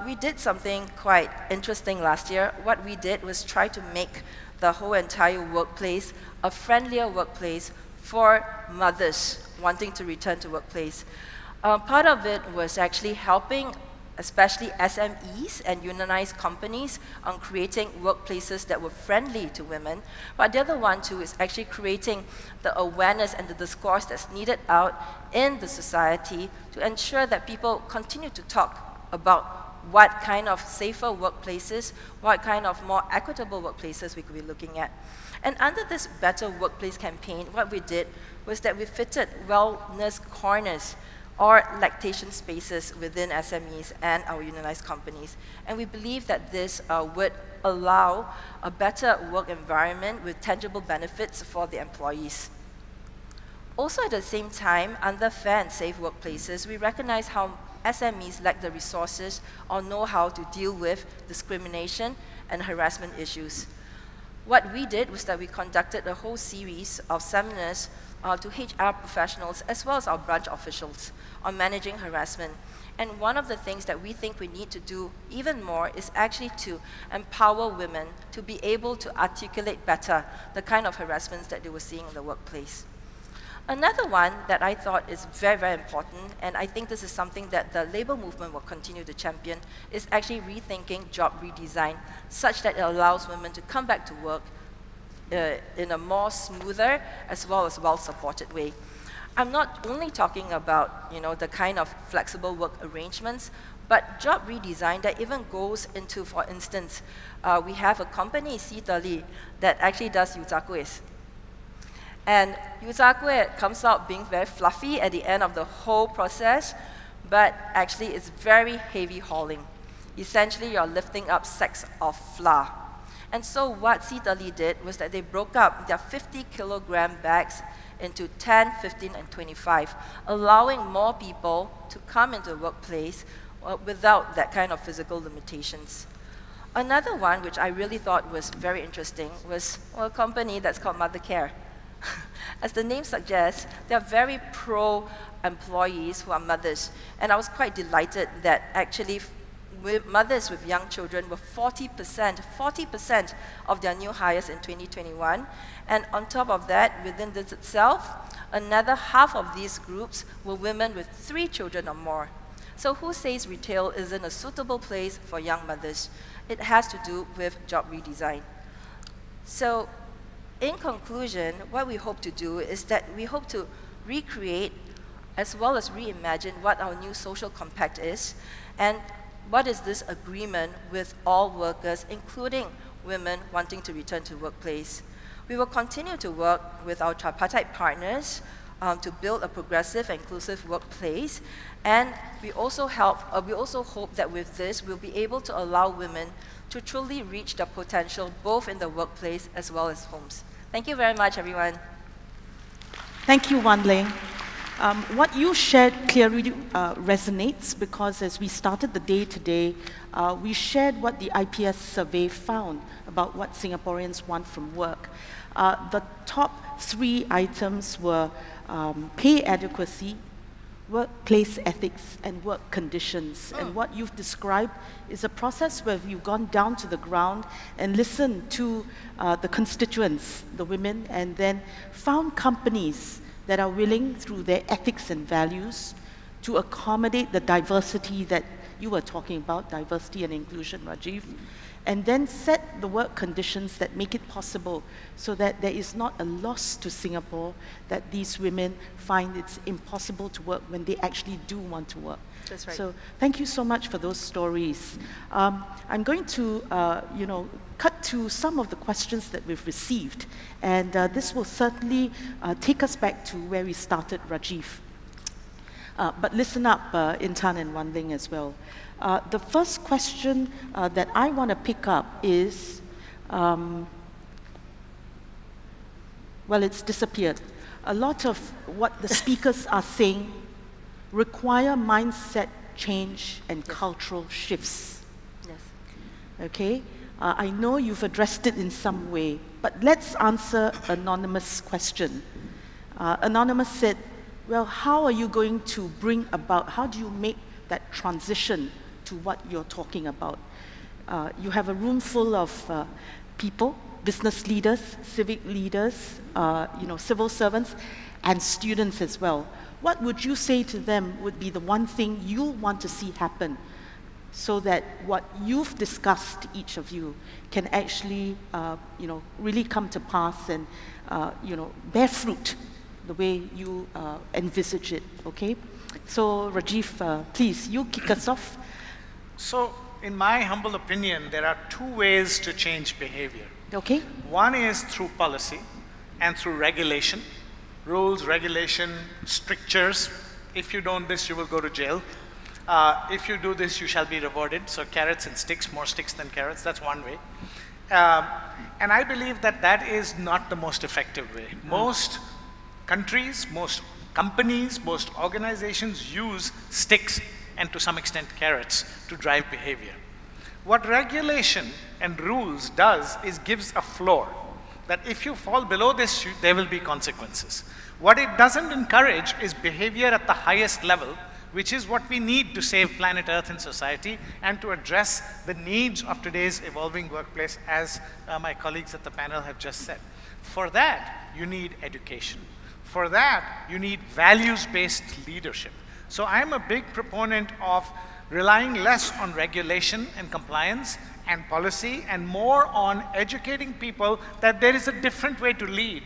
We did something quite interesting last year. What we did was try to make the whole entire workplace a friendlier workplace for mothers wanting to return to workplace. Part of it was actually helping especially SMEs and unionized companies on creating workplaces that were friendly to women. But the other one too is actually creating the awareness and the discourse that's needed out in the society to ensure that people continue to talk about what kind of safer workplaces, what kind of more equitable workplaces we could be looking at. And under this Better Workplace campaign, what we did was that we fitted wellness corners or lactation spaces within SMEs and our unionized companies. And we believe that this would allow a better work environment with tangible benefits for the employees. Also at the same time, under fair and safe workplaces, we recognize how SMEs lack the resources or know-how to deal with discrimination and harassment issues. What we did was that we conducted a whole series of seminars to HR professionals as well as our branch officials on managing harassment. And one of the things that we think we need to do even more is actually to empower women to be able to articulate better the kind of harassments that they were seeing in the workplace. Another one that I thought is very, very important, and I think this is something that the labor movement will continue to champion, is actually rethinking job redesign such that it allows women to come back to work in a more smoother as well as well-supported way. I'm not only talking about, you know, the kind of flexible work arrangements, but job redesign that even goes into, for instance, we have a company, Sitali, that actually does yuzakues. And yuzakue comes out being very fluffy at the end of the whole process, but actually it's very heavy hauling. Essentially, you're lifting up sacks of flour. And so what Sitali did was that they broke up their 50-kilogram bags into 10, 15, and 25, allowing more people to come into the workplace without that kind of physical limitations. Another one, which I really thought was very interesting, was a company that's called Mothercare. As the name suggests, they are very pro-employees who are mothers. And I was quite delighted that actually mothers with young children were 40% of their new hires in 2021. And on top of that, within this itself, another half of these groups were women with 3 children or more. So who says retail isn't a suitable place for young mothers? It has to do with job redesign. So in conclusion, what we hope to do is that we hope to recreate as well as reimagine what our new social compact is, and what is this agreement with all workers, including women wanting to return to the workplace. We will continue to work with our tripartite partners to build a progressive and inclusive workplace, and we also hope that with this we'll be able to allow women to truly reach their potential both in the workplace as well as homes. Thank you very much, everyone. Thank you, Wan Ling. What you shared clearly resonates, because as we started the day today, we shared what the IPS survey found about what Singaporeans want from work. The top 3 items were pay adequacy, workplace ethics, and work conditions. And what you've described is a process where you've gone down to the ground and listened to the constituents, the women, and then found companies that are willing, through their ethics and values, to accommodate the diversity that you were talking about, diversity and inclusion, Rajeev, and then set the work conditions that make it possible so that there is not a loss to Singapore that these women find it's impossible to work when they actually do want to work. That's right. So thank you so much for those stories. I'm going to, cut to some of the questions that we've received, and this will certainly take us back to where we started, Rajeev. But listen up, Intan and Wan Ling as well. The first question that I want to pick up is, well, it's disappeared. A lot of what the speakers are saying require mindset change and cultural shifts. Yes. Okay. I know you've addressed it in some way, but let's answer Anonymous' question. Anonymous said, well, how are you going to bring about, how do you make that transition to what you're talking about? You have a room full of people, business leaders, civic leaders, civil servants, and students as well. What would you say to them would be the one thing you want to see happen, so that what you've discussed, each of you, can actually, really come to pass and, bear fruit the way you envisage it, okay? So, Rajeev, please, you kick us off. So, in my humble opinion, there are 2 ways to change behavior. Okay. One is through policy and through regulation, rules, regulation, strictures. If you don't this, you will go to jail. If you do this, you shall be rewarded. So carrots and sticks, more sticks than carrots, that's one way. And I believe that that is not the most effective way. Most countries, most companies, most organizations use sticks and to some extent carrots to drive behavior. What regulation and rules does is gives a floor that if you fall below this, there will be consequences. What it doesn't encourage is behavior at the highest level, which is what we need to save planet Earth and society and to address the needs of today's evolving workplace, as my colleagues at the panel have just said. For that, you need education. For that, you need values-based leadership. So I'm a big proponent of relying less on regulation and compliance and policy and more on educating people that there is a different way to lead.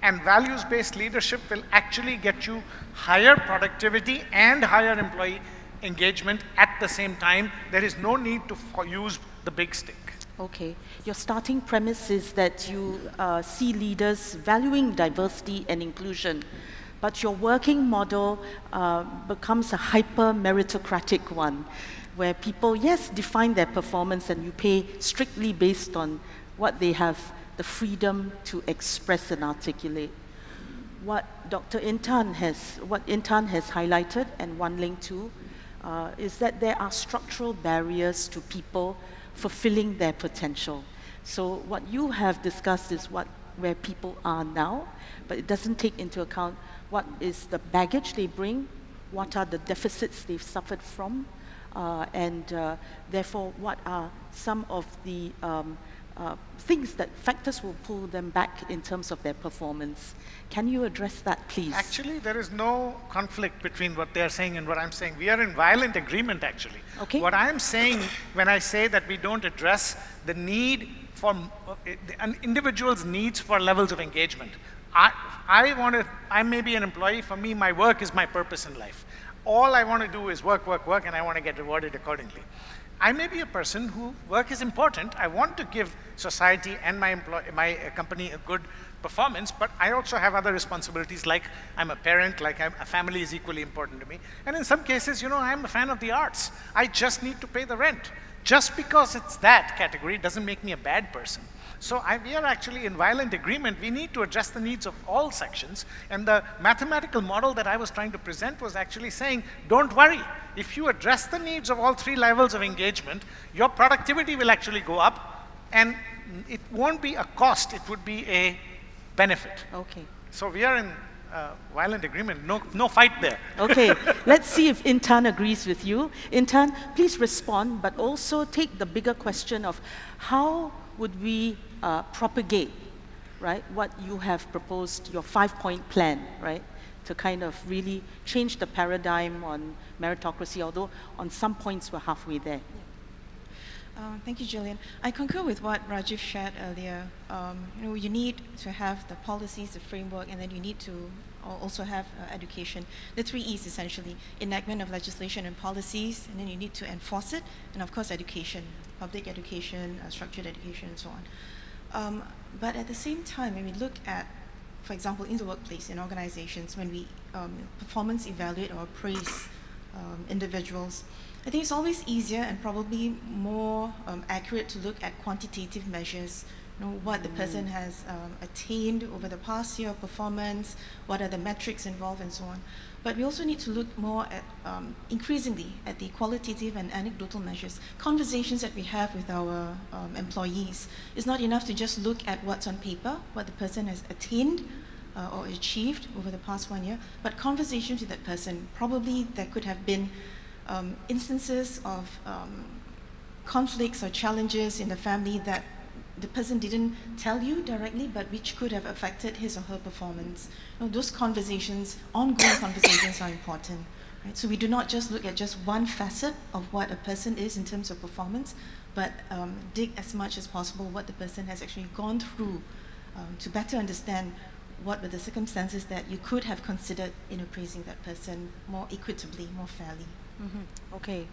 And values-based leadership will actually get you higher productivity and higher employee engagement at the same time. There is no need to use the big stick. Okay. Your starting premise is that you see leaders valuing diversity and inclusion, but your working model becomes a hyper-meritocratic one, where people, yes, define their performance and you pay strictly based on what they have the freedom to express and articulate. What Intan has highlighted, and Wan Ling too, is that there are structural barriers to people fulfilling their potential. So what you have discussed is where people are now, but it doesn't take into account what is the baggage they bring, what are the deficits they've suffered from, and therefore what are some of the things that factors will pull them back in terms of their performance. Can you address that, please? Actually, there is no conflict between what they're saying and what I'm saying. We are in violent agreement, actually. Okay. What I'm saying when I say that we don't address the need for an individual's needs for levels of engagement. I may be an employee. For me, my work is my purpose in life. All I want to do is work, work, work, and I want to get rewarded accordingly. I may be a person who work is important. I want to give society and my company a good performance, but I also have other responsibilities, like I'm a parent, like a family is equally important to me. And in some cases, you know, I'm a fan of the arts. I just need to pay the rent. Just because it's that category doesn't make me a bad person. So we are actually in violent agreement. We need to address the needs of all sections. And the mathematical model that I was trying to present was actually saying, don't worry. If you address the needs of all three levels of engagement, your productivity will actually go up. And it won't be a cost. It would be a benefit. Okay. So we are in violent agreement. No fight there. Okay. Let's see if Intan agrees with you. Intan, please respond, but also take the bigger question of how would we propagate, right, what you have proposed, your 5-point plan, right, to kind of really change the paradigm on meritocracy, although on some points we're halfway there. Yeah. Thank you, Gillian. I concur with what Rajeev shared earlier. You need to have the policies, the framework, and then you need to also have education. The 3 E's essentially: enactment of legislation and policies, and then you need to enforce it, and of course education, public education, structured education, and so on. But at the same time, when we look at, for example, in the workplace, in organizations, when we performance evaluate or praise individuals, I think it's always easier and probably more accurate to look at quantitative measures. What the person has attained over the past year of performance, what are the metrics involved, and so on. But we also need to look more at, increasingly, at the qualitative and anecdotal measures. Conversations that we have with our employees. It's not enough to just look at what's on paper, what the person has attained or achieved over the past 1 year, but conversations with that person. Probably there could have been instances of conflicts or challenges in the family that the person didn't tell you directly, but which could have affected his or her performance. Those conversations, ongoing conversations, are important. Right? So we do not just look at just one facet of what a person is in terms of performance, but dig as much as possible what the person has actually gone through to better understand what were the circumstances that you could have considered in appraising that person more equitably, more fairly. Mm-hmm. Okay.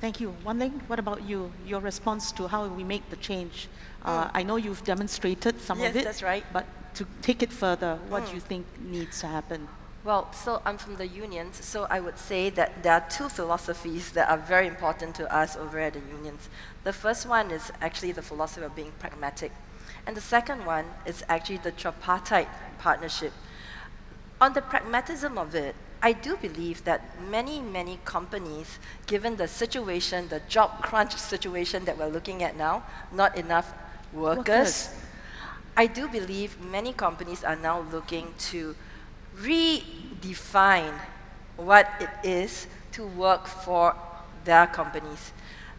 Thank you. Wan Ling, what about you? Your response to how we make the change? I know you've demonstrated some of it. Yes, that's right. But to take it further, what do you think needs to happen? Well, so I'm from the unions, so I would say that there are two philosophies that are very important to us over at the unions. The first one is actually the philosophy of being pragmatic. And the second one is actually the tripartite partnership. On the pragmatism of it, I do believe that many, many companies, given the situation, the job crunch situation that we're looking at now, not enough workers. I do believe many companies are now looking to redefine what it is to work for their companies.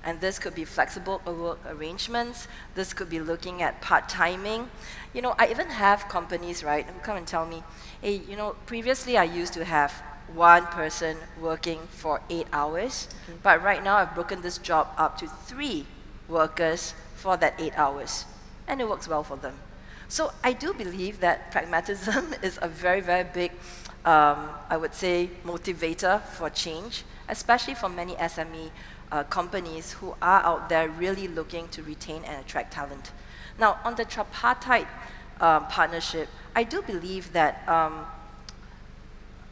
And this could be flexible work arrangements. This could be looking at part-timing. You know, I even have companies, right, who come and tell me, hey, you know, previously I used to have one person working for 8 hours, but right now I've broken this job up to 3 workers for that 8 hours. And it works well for them. So I do believe that pragmatism is a very, very big, I would say, motivator for change, especially for many SME companies who are out there really looking to retain and attract talent. Now, on the tripartite partnership, I do believe that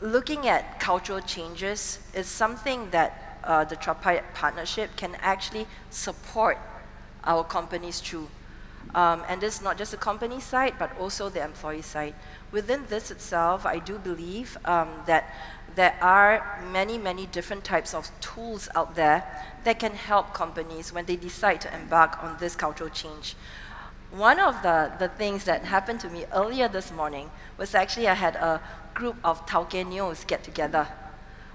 looking at cultural changes is something that the tripartite partnership can actually support our companies through. And this is not just the company side, but also the employee side. Within this itself, I do believe that there are many, many different types of tools out there that can help companies when they decide to embark on this cultural change. One of the things that happened to me earlier this morning was actually I had a group of Taukeneos get together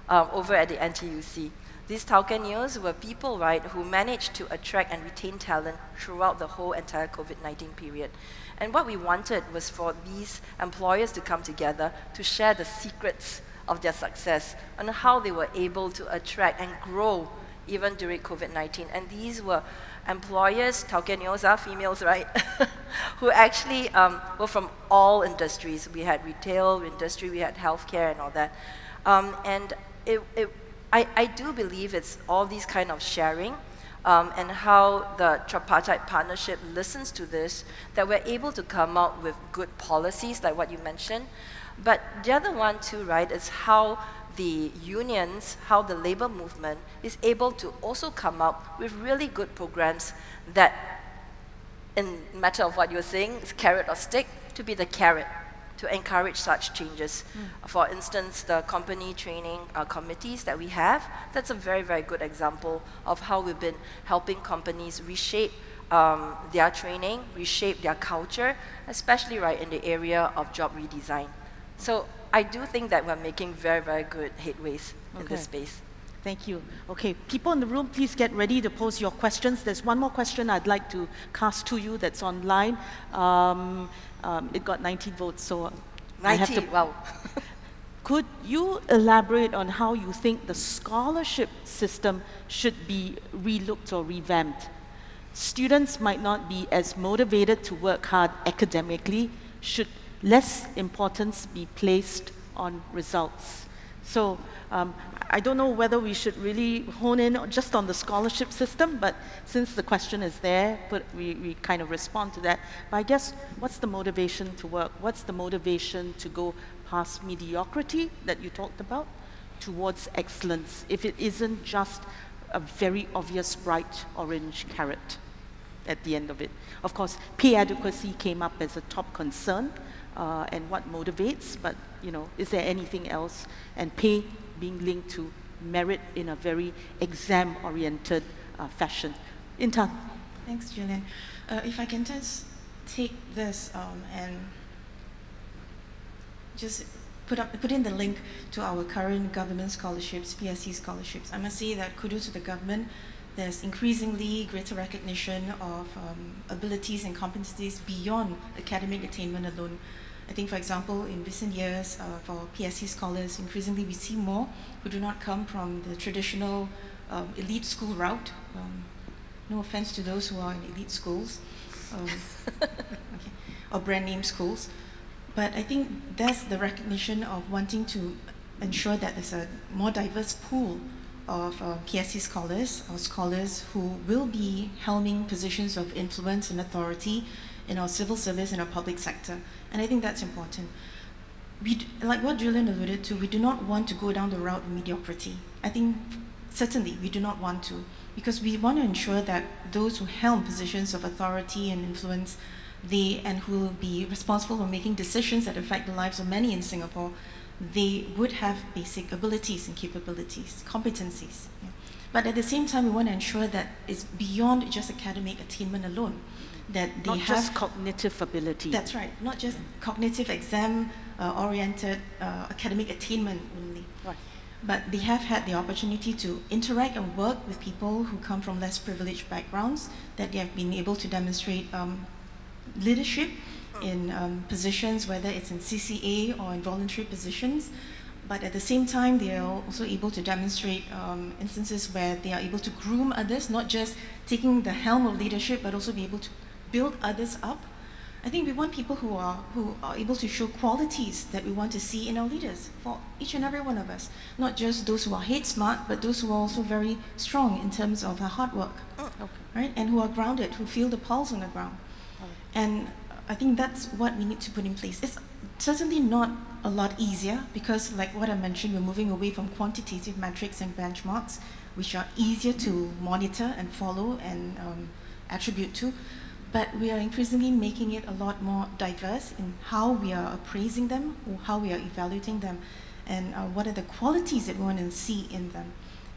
over at the NTUC. These Taukeneos were people, right, who managed to attract and retain talent throughout the whole entire COVID-19 period. And what we wanted was for these employers to come together to share the secrets of their success and how they were able to attract and grow even during COVID-19. And these were employers, Taukeneos are females, right, who actually were from all industries. We had retail industry, we had healthcare and all that. And I do believe it's all these kind of sharing and how the tripartite partnership listens to this, that we're able to come out with good policies like what you mentioned. But the other one too, right, is how the unions, how the labor movement is able to also come up with really good programs that, in matter of what you're saying, is carrot or stick, to be the carrot, to encourage such changes. For instance, the company training committees that we have, that's a very, very good example of how we've been helping companies reshape their training, reshape their culture, especially right in the area of job redesign. So I do think that we're making very, very good headways in this space. Thank you. Okay, people in the room, please get ready to pose your questions. There's one more question I'd like to cast to you that's online. It got 19 votes, so 19, I have to, wow. Could you elaborate on how you think the scholarship system should be relooked or revamped? Students might not be as motivated to work hard academically. Should less importance be placed on results? So I don't know whether we should really hone in just on the scholarship system, but since the question is there, but we kind of respond to that. But I guess, what's the motivation to work? What's the motivation to go past mediocrity that you talked about towards excellence, if it isn't just a very obvious bright orange carrot at the end of it? Of course, pay adequacy came up as a top concern, and what motivates, but you know, is there anything else? And pay being linked to merit in a very exam-oriented fashion. Intan. Thanks, Julian. If I can just take this and just put in the link to our current government scholarships, PSC scholarships. I must say that kudos to the government. There's increasingly greater recognition of abilities and competencies beyond academic attainment alone. I think, for example, in recent years, for PSC scholars, increasingly we see more who do not come from the traditional elite school route. No offense to those who are in elite schools or brand name schools. But I think that's the recognition of wanting to ensure that there's a more diverse pool of PSC scholars, or scholars who will be helming positions of influence and authority in our civil service and our public sector. And I think that's important. Like what Julian alluded to, we do not want to go down the route of mediocrity. I think certainly we do not want to, because we want to ensure that those who helm positions of authority and influence, who will be responsible for making decisions that affect the lives of many in Singapore, they would have basic abilities and capabilities, competencies. Yeah. But at the same time, we want to ensure that it's beyond just academic attainment alone. That they not have just cognitive ability. That's right. Not just cognitive exam-oriented academic attainment only. Right. But they have had the opportunity to interact and work with people who come from less privileged backgrounds, that they have been able to demonstrate leadership in positions, whether it's in CCA or in voluntary positions. But at the same time, they are also able to demonstrate instances where they are able to groom others, not just taking the helm of leadership, but also be able to build others up. I think we want people who are able to show qualities that we want to see in our leaders, for each and every one of us. Not just those who are head smart, but those who are also very strong in terms of hard work, right? And who are grounded, who feel the pulse on the ground. And I think that's what we need to put in place. It's certainly not a lot easier because, like what I mentioned, we're moving away from quantitative metrics and benchmarks, which are easier to monitor and follow and attribute to. But we are increasingly making it a lot more diverse in how we are appraising them or how we are evaluating them, and what are the qualities that we want to see in them.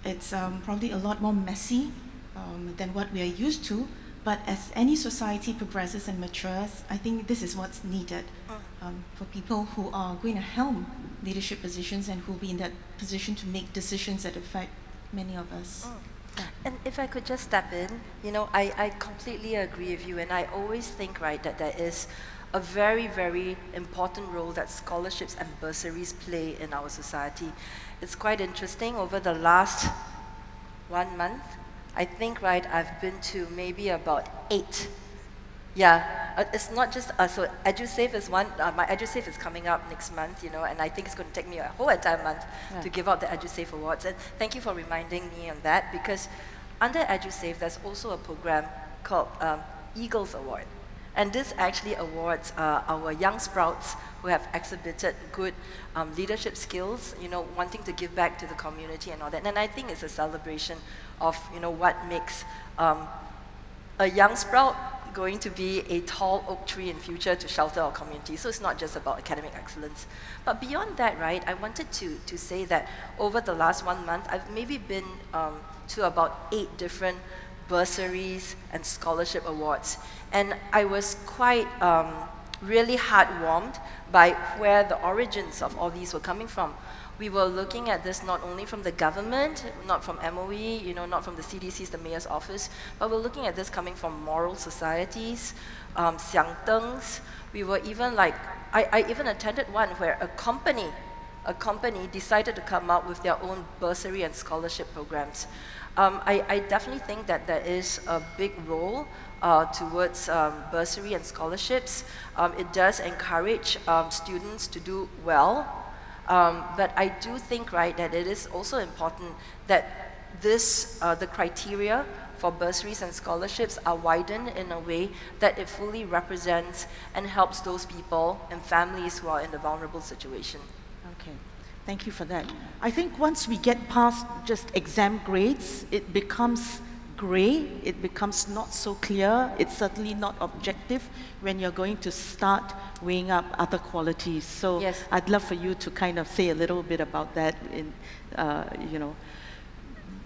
It's probably a lot more messy than what we are used to, but as any society progresses and matures, I think this is what's needed for people who are going to helm leadership positions and who will be in that position to make decisions that affect many of us. And if I could just step in, you know, I completely agree with you, and I always think, right, that there is a very, very important role that scholarships and bursaries play in our society. It's quite interesting, over the last 1 month, I think, right, I've been to maybe about 8. Yeah, it's not just, so EduSave is one, my EduSave is coming up next month, you know, and I think it's going to take me a whole entire month to give out the EduSave Awards. And thank you for reminding me on that, because under EduSave, there's also a program called Eagles Award. And this actually awards our young sprouts who have exhibited good leadership skills, you know, wanting to give back to the community and all that. And I think it's a celebration of, you know, what makes a young sprout going to be a tall oak tree in future to shelter our community. So it's not just about academic excellence. But beyond that, right, I wanted to say that over the last 1 month, I've maybe been to about 8 different bursaries and scholarship awards. And I was quite really heartwarmed by where the origins of all these were coming from. We were looking at this not only from the government, not from MOE, you know, not from the CDC's, the mayor's office, but we're looking at this coming from moral societies, Xiangtengs. We were even like, I even attended one where a company decided to come up with their own bursary and scholarship programs. I definitely think that there is a big role towards bursary and scholarships. It does encourage students to do well. But I do think, right, that it is also important that this, the criteria for bursaries and scholarships are widened in a way that it fully represents and helps those people and families who are in a vulnerable situation. Okay, thank you for that. I think once we get past just exam grades, it becomes gray, it becomes not so clear, it's certainly not objective when you're going to start weighing up other qualities. So yes. I'd love for you to kind of say a little bit about that. In, you know,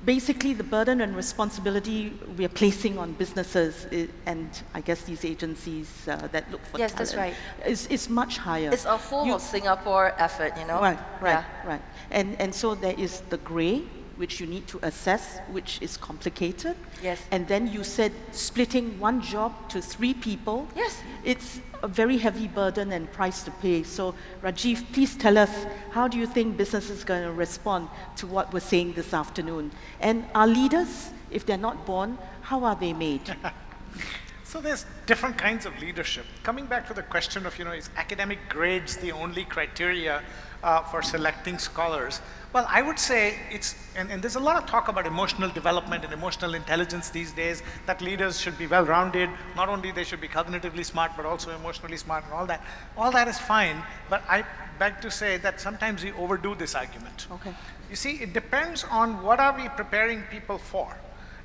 basically the burden and responsibility we are placing on businesses and I guess these agencies that look for yes, talent that's right. Is much higher. It's a whole Singapore effort, you know? Right, right, yeah. Right. And so there is the gray, which you need to assess, which is complicated. Yes. And then you said splitting one job to 3 people. Yes. It's a very heavy burden and price to pay. So Rajeev, please tell us, how do you think business is going to respond to what we're saying this afternoon? And our leaders, if they're not born, how are they made? So there's different kinds of leadership. Coming back to the question of, you know, is academic grades the only criteria for selecting scholars? Well, I would say it's, and there's a lot of talk about emotional development and emotional intelligence these days, that leaders should be well-rounded. Not only they should be cognitively smart, but also emotionally smart and all that. All that is fine, but I beg to say that sometimes we overdo this argument. Okay. You see, it depends on what are we preparing people for.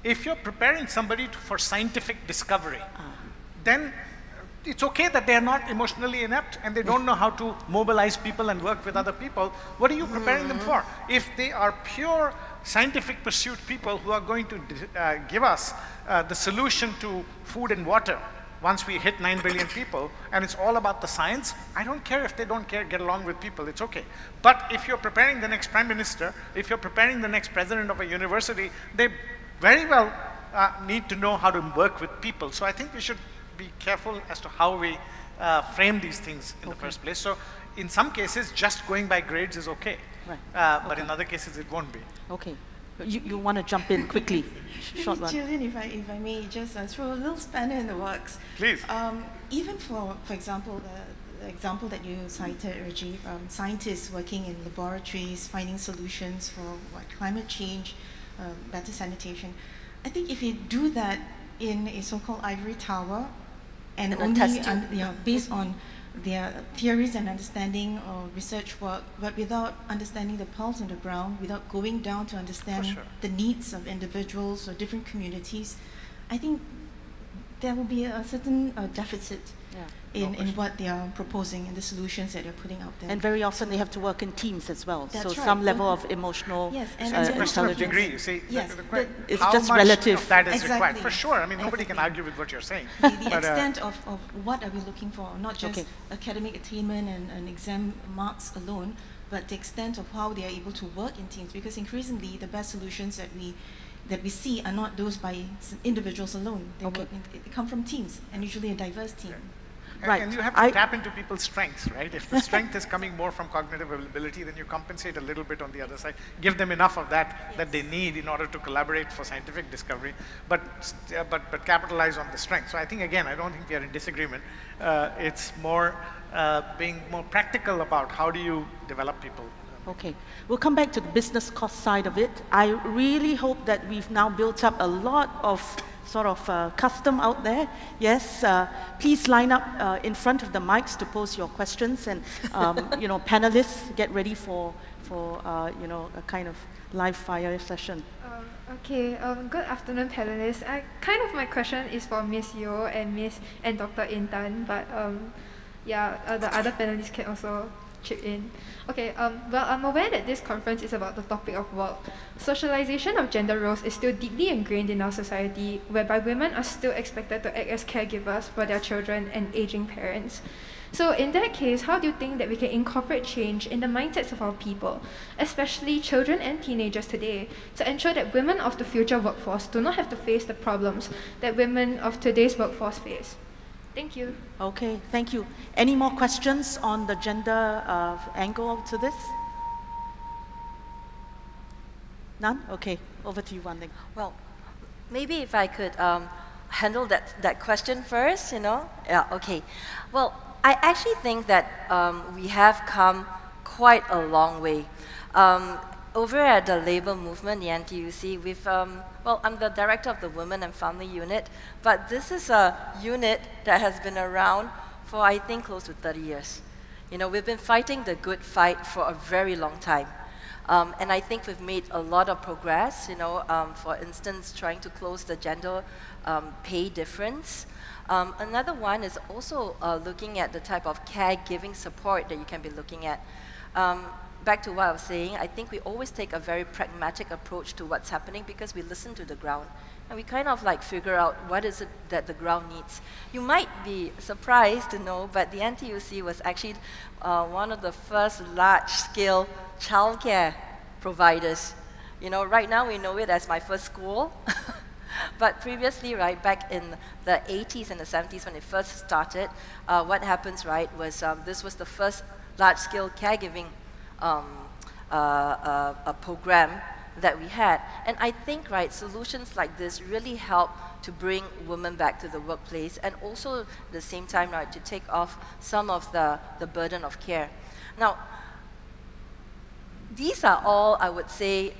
If you're preparing somebody for scientific discovery, then it's okay that they're not emotionally inept and they don't know how to mobilize people and work with other people. What are you preparing them for? If they are pure scientific pursuit people who are going to give us the solution to food and water once we hit 9 billion people, and it's all about the science, I don't care if they don't care, get along with people, it's okay. But if you're preparing the next prime minister, if you're preparing the next president of a university, they very well need to know how to work with people. So I think we should be careful as to how we frame these things in the first place. So in some cases, just going by grades is okay. Right. But in other cases, it won't be. Okay. You want to jump in quickly? Short one. Julian, if I may just throw a little spanner in the works. Please. Even for example, the example that you cited, Rajeev, scientists working in laboratories, finding solutions for climate change, better sanitation. I think if you do that in a so-called ivory tower, and only based on their theories and understanding or research work, but without understanding the pulse on the ground, without going down to understand the needs of individuals or different communities, I think there will be a certain deficit in what they are proposing and the solutions that they're putting out there. And very often they have to work in teams as well. That's some level of emotional intelligence. You see, it's just relative. Of that is required. For sure. I mean, nobody can argue with what you're saying. The extent of what are we looking for, not just academic attainment and exam marks alone, but the extent of how they are able to work in teams, because increasingly the best solutions that we see are not those by individuals alone. They, they come from teams, and usually a diverse team. Right. And you have to tap into people's strengths, right? If the strength is coming more from cognitive ability, then you compensate a little bit on the other side. Give them enough of that that they need in order to collaborate for scientific discovery, but capitalize on the strength. So I think, again, I don't think we are in disagreement. It's more being more practical about how do you develop people. Okay, we'll come back to the business cost side of it. I really hope that we've now built up a lot of sort of custom out there. Yes, please line up in front of the mics to pose your questions, and you know, panelists, get ready for you know, a kind of live fire session. Okay, good afternoon, panelists. My question is for Ms. Yeo and Dr. Intan, but the other panelists can also chip in. Okay, well, I'm aware that this conference is about the topic of work. Socialization of gender roles is still deeply ingrained in our society, whereby women are still expected to act as caregivers for their children and aging parents. So in that case, how do you think that we can incorporate change in the mindsets of our people, especially children and teenagers today, to ensure that women of the future workforce do not have to face the problems that women of today's workforce face? Thank you. Okay, thank you. Any more questions on the gender angle to this? None? Okay, over to you, Wan Ling. Well, maybe if I could handle that question first, you know? Yeah, okay. Well, I actually think that we have come quite a long way. Over at the labor movement, the NTUC, we've, well, I'm the director of the Women and Family Unit, but this is a unit that has been around for, I think, close to 30 years. You know, we've been fighting the good fight for a very long time. And I think we've made a lot of progress, you know, for instance, trying to close the gender pay difference. Another one is also looking at the type of caregiving support that you can be looking at. Back to what I was saying, I think we always take a very pragmatic approach to what's happening because we listen to the ground and we kind of like figure out what is it that the ground needs. You might be surprised to know, but the NTUC was actually one of the first large-scale childcare providers. You know, right now we know it as My First School, but previously, right, back in the 80s and the 70s when it first started, what happens, right, was this was the first large-scale caregiving a program that we had. And I think, right, solutions like this really help to bring women back to the workplace and also at the same time, right, to take off some of the burden of care. Now, these are all, I would say,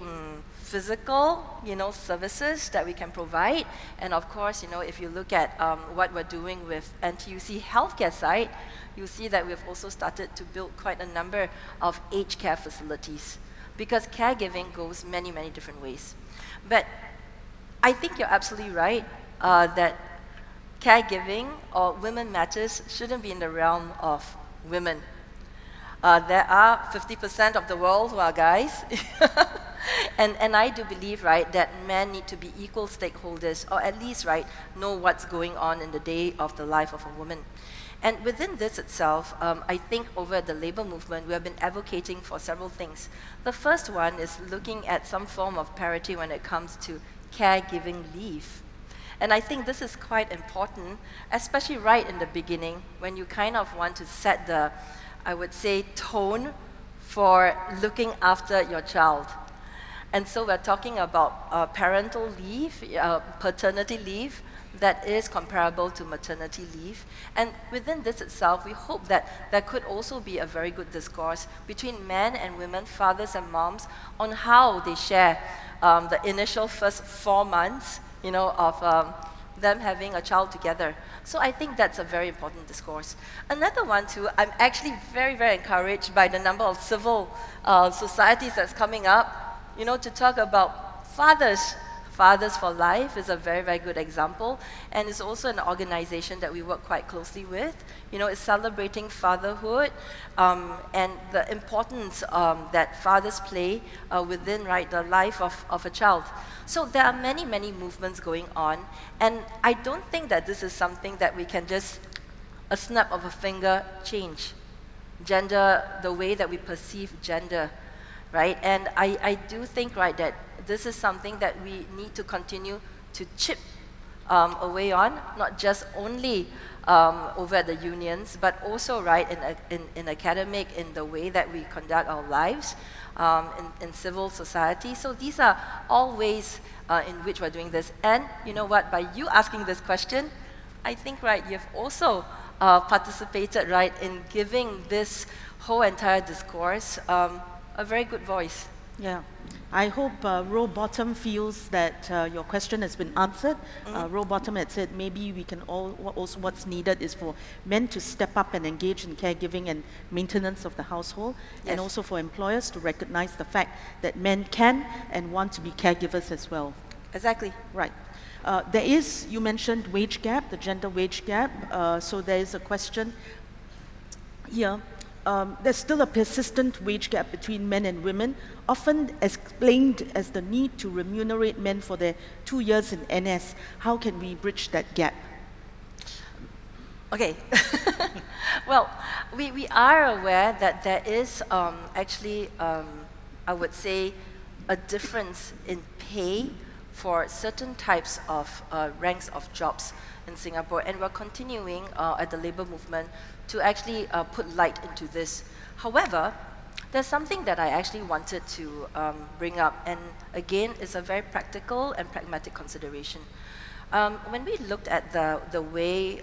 physical, you know, services that we can provide. And of course, you know, if you look at what we're doing with NTUC healthcare side, you see that we've also started to build quite a number of aged care facilities because caregiving goes many, many different ways. But I think you're absolutely right that caregiving or women matters shouldn't be in the realm of women. There are 50% of the world who are guys. And I do believe, right, that men need to be equal stakeholders or at least, right, know what's going on in the day of the life of a woman. And within this itself, I think over the labor movement, we have been advocating for several things. The first one is looking at some form of parity when it comes to caregiving leave. And I think this is quite important, especially right in the beginning, when you kind of want to set the, I would say, tone for looking after your child. And so we're talking about parental leave, paternity leave, that is comparable to maternity leave. And within this itself, we hope that there could also be a very good discourse between men and women, fathers and moms, on how they share the initial first 4 months, you know, of them having a child together. So I think that's a very important discourse. Another one too, I'm actually very, very encouraged by the number of civil societies that's coming up, you know, to talk about fathers. Fathers for Life is a very, very good example, and it's also an organization that we work quite closely with. You know, it's celebrating fatherhood and the importance that fathers play within, right, the life of a child. So there are many, many movements going on, and I don't think that this is something that we can just, a snap of a finger, change. Gender, the way that we perceive gender, right? And I do think, right, that this is something that we need to continue to chip away on, not just only over at the unions, but also, right, in academic, in the way that we conduct our lives, in civil society. So these are all ways in which we're doing this. And you know what, by you asking this question, I think, right, you've also participated, right, in giving this whole entire discourse a very good voice. Yeah. I hope Row Bottom feels that your question has been answered. Row Bottom had said maybe we can all, also what's needed is for men to step up and engage in caregiving and maintenance of the household, yes, and also for employers to recognize the fact that men can and want to be caregivers as well. Exactly. Right. There is, you mentioned wage gap, the gender wage gap. So there is a question here. There's still a persistent wage gap between men and women, often explained as the need to remunerate men for their 2 years in NS. How can we bridge that gap? Okay. Well, we are aware that there is actually, I would say, a difference in pay for certain types of ranks of jobs in Singapore, and we're continuing at the labour movement to actually put light into this. However, there's something that I actually wanted to bring up, and again, it's a very practical and pragmatic consideration. When we looked at the way,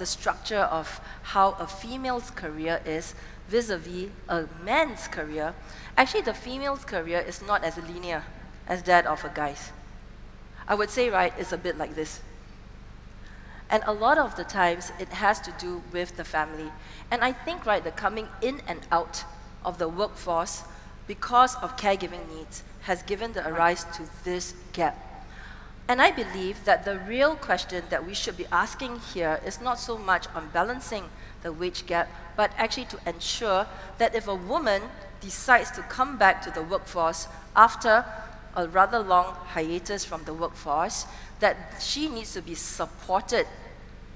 the structure of how a female's career is vis-a-vis a man's career, actually the female's career is not as linear as that of a guy's. I would say, right, it's a bit like this. And a lot of the times, it has to do with the family. And I think, right, the coming in and out of the workforce because of caregiving needs has given the rise to this gap. And I believe that the real question that we should be asking here is not so much on balancing the wage gap, but actually to ensure that if a woman decides to come back to the workforce after a rather long hiatus from the workforce, that she needs to be supported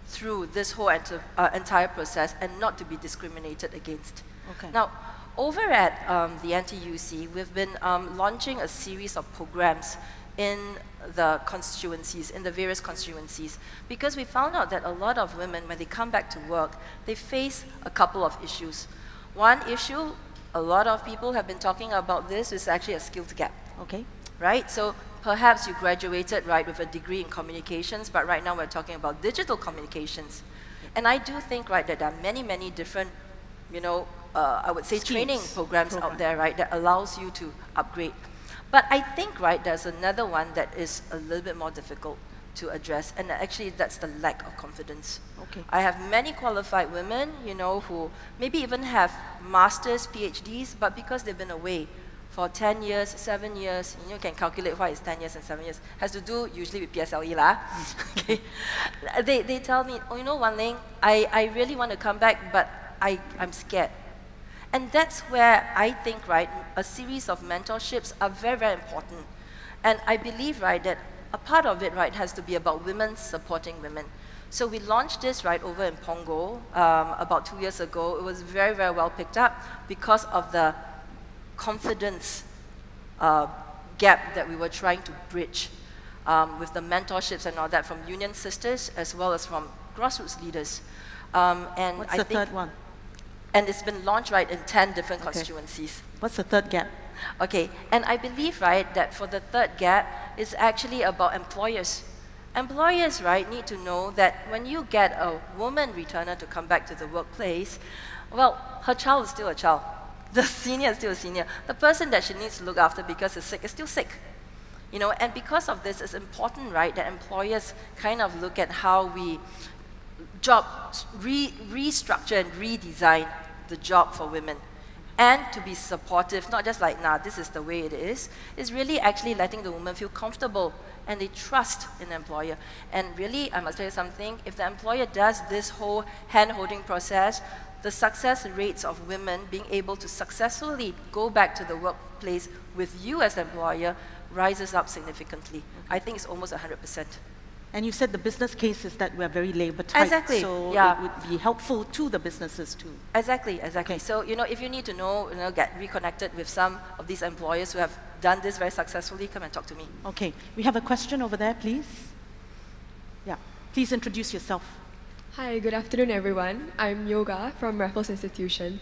through this whole entire process and not to be discriminated against. Okay. Now, over at the NTUC, we've been launching a series of programs in the constituencies, in the various constituencies, because we found out that a lot of women, when they come back to work, they face a couple of issues. One issue, a lot of people have been talking about this, is actually a skills gap. Okay. Right? So perhaps you graduated, right, with a degree in communications, but right now we're talking about digital communications. And I do think, right, that there are many, many different, you know, I would say training programs out there, right, that allows you to upgrade. But I think, right, there's another one that is a little bit more difficult to address, and actually that's the lack of confidence. Okay. I have many qualified women, you know, who maybe even have masters, PhDs, but because they've been away for 10 years, 7 years, you can calculate why it's 10 years and 7 years. Has to do usually with PSLE lah. Okay. They tell me, oh, you know, Wan Ling, I really want to come back, but I'm scared. And that's where I think, right, a series of mentorships are very, very important. And I believe, right, that a part of it, right, has to be about women supporting women. So we launched this, right, over in Punggol about 2 years ago. It was very, very well picked up because of the confidence gap that we were trying to bridge with the mentorships and all that from union sisters as well as from grassroots leaders. And what's the third one? And it's been launched, right, in 10 different constituencies. What's the third gap? Okay, and I believe, right, that for the third gap, it's actually about employers. Employers, right, need to know that when you get a woman returner to come back to the workplace, well, her child is still a child. The senior is still a senior. The person that she needs to look after because is sick is still sick. You know, and because of this, it's important, right, that employers kind of look at how we restructure and redesign the job for women. And to be supportive, not just like, nah, this is the way it is really actually letting the woman feel comfortable and they trust an employer. And really, I must tell you something, if the employer does this whole hand-holding process, the success rates of women being able to successfully go back to the workplace with you as the employer rises up significantly. I think it's almost 100%. And you said the business case is that we're very labor tight, so it would be helpful to the businesses too. Exactly. Okay. So, you know, if you need to know, get reconnected with some of these employers who have done this very successfully, come and talk to me. Okay. We have a question over there, please. Yeah. Please introduce yourself. Hi, good afternoon, everyone. I'm Yoga from Raffles Institution.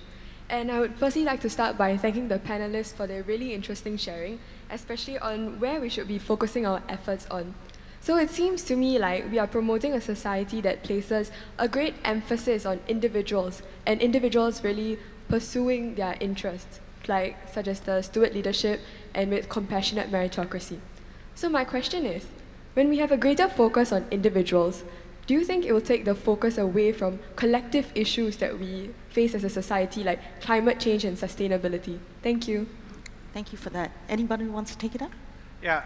And I would firstly like to start by thanking the panelists for their really interesting sharing, especially on where we should be focusing our efforts on. So it seems to me like we are promoting a society that places a great emphasis on individuals and individuals really pursuing their interests, like such as the steward leadership and with compassionate meritocracy. So my question is, when we have a greater focus on individuals, do you think it will take the focus away from collective issues that we face as a society, like climate change and sustainability? Thank you. Thank you for that. Anybody who wants to take it up? Yeah.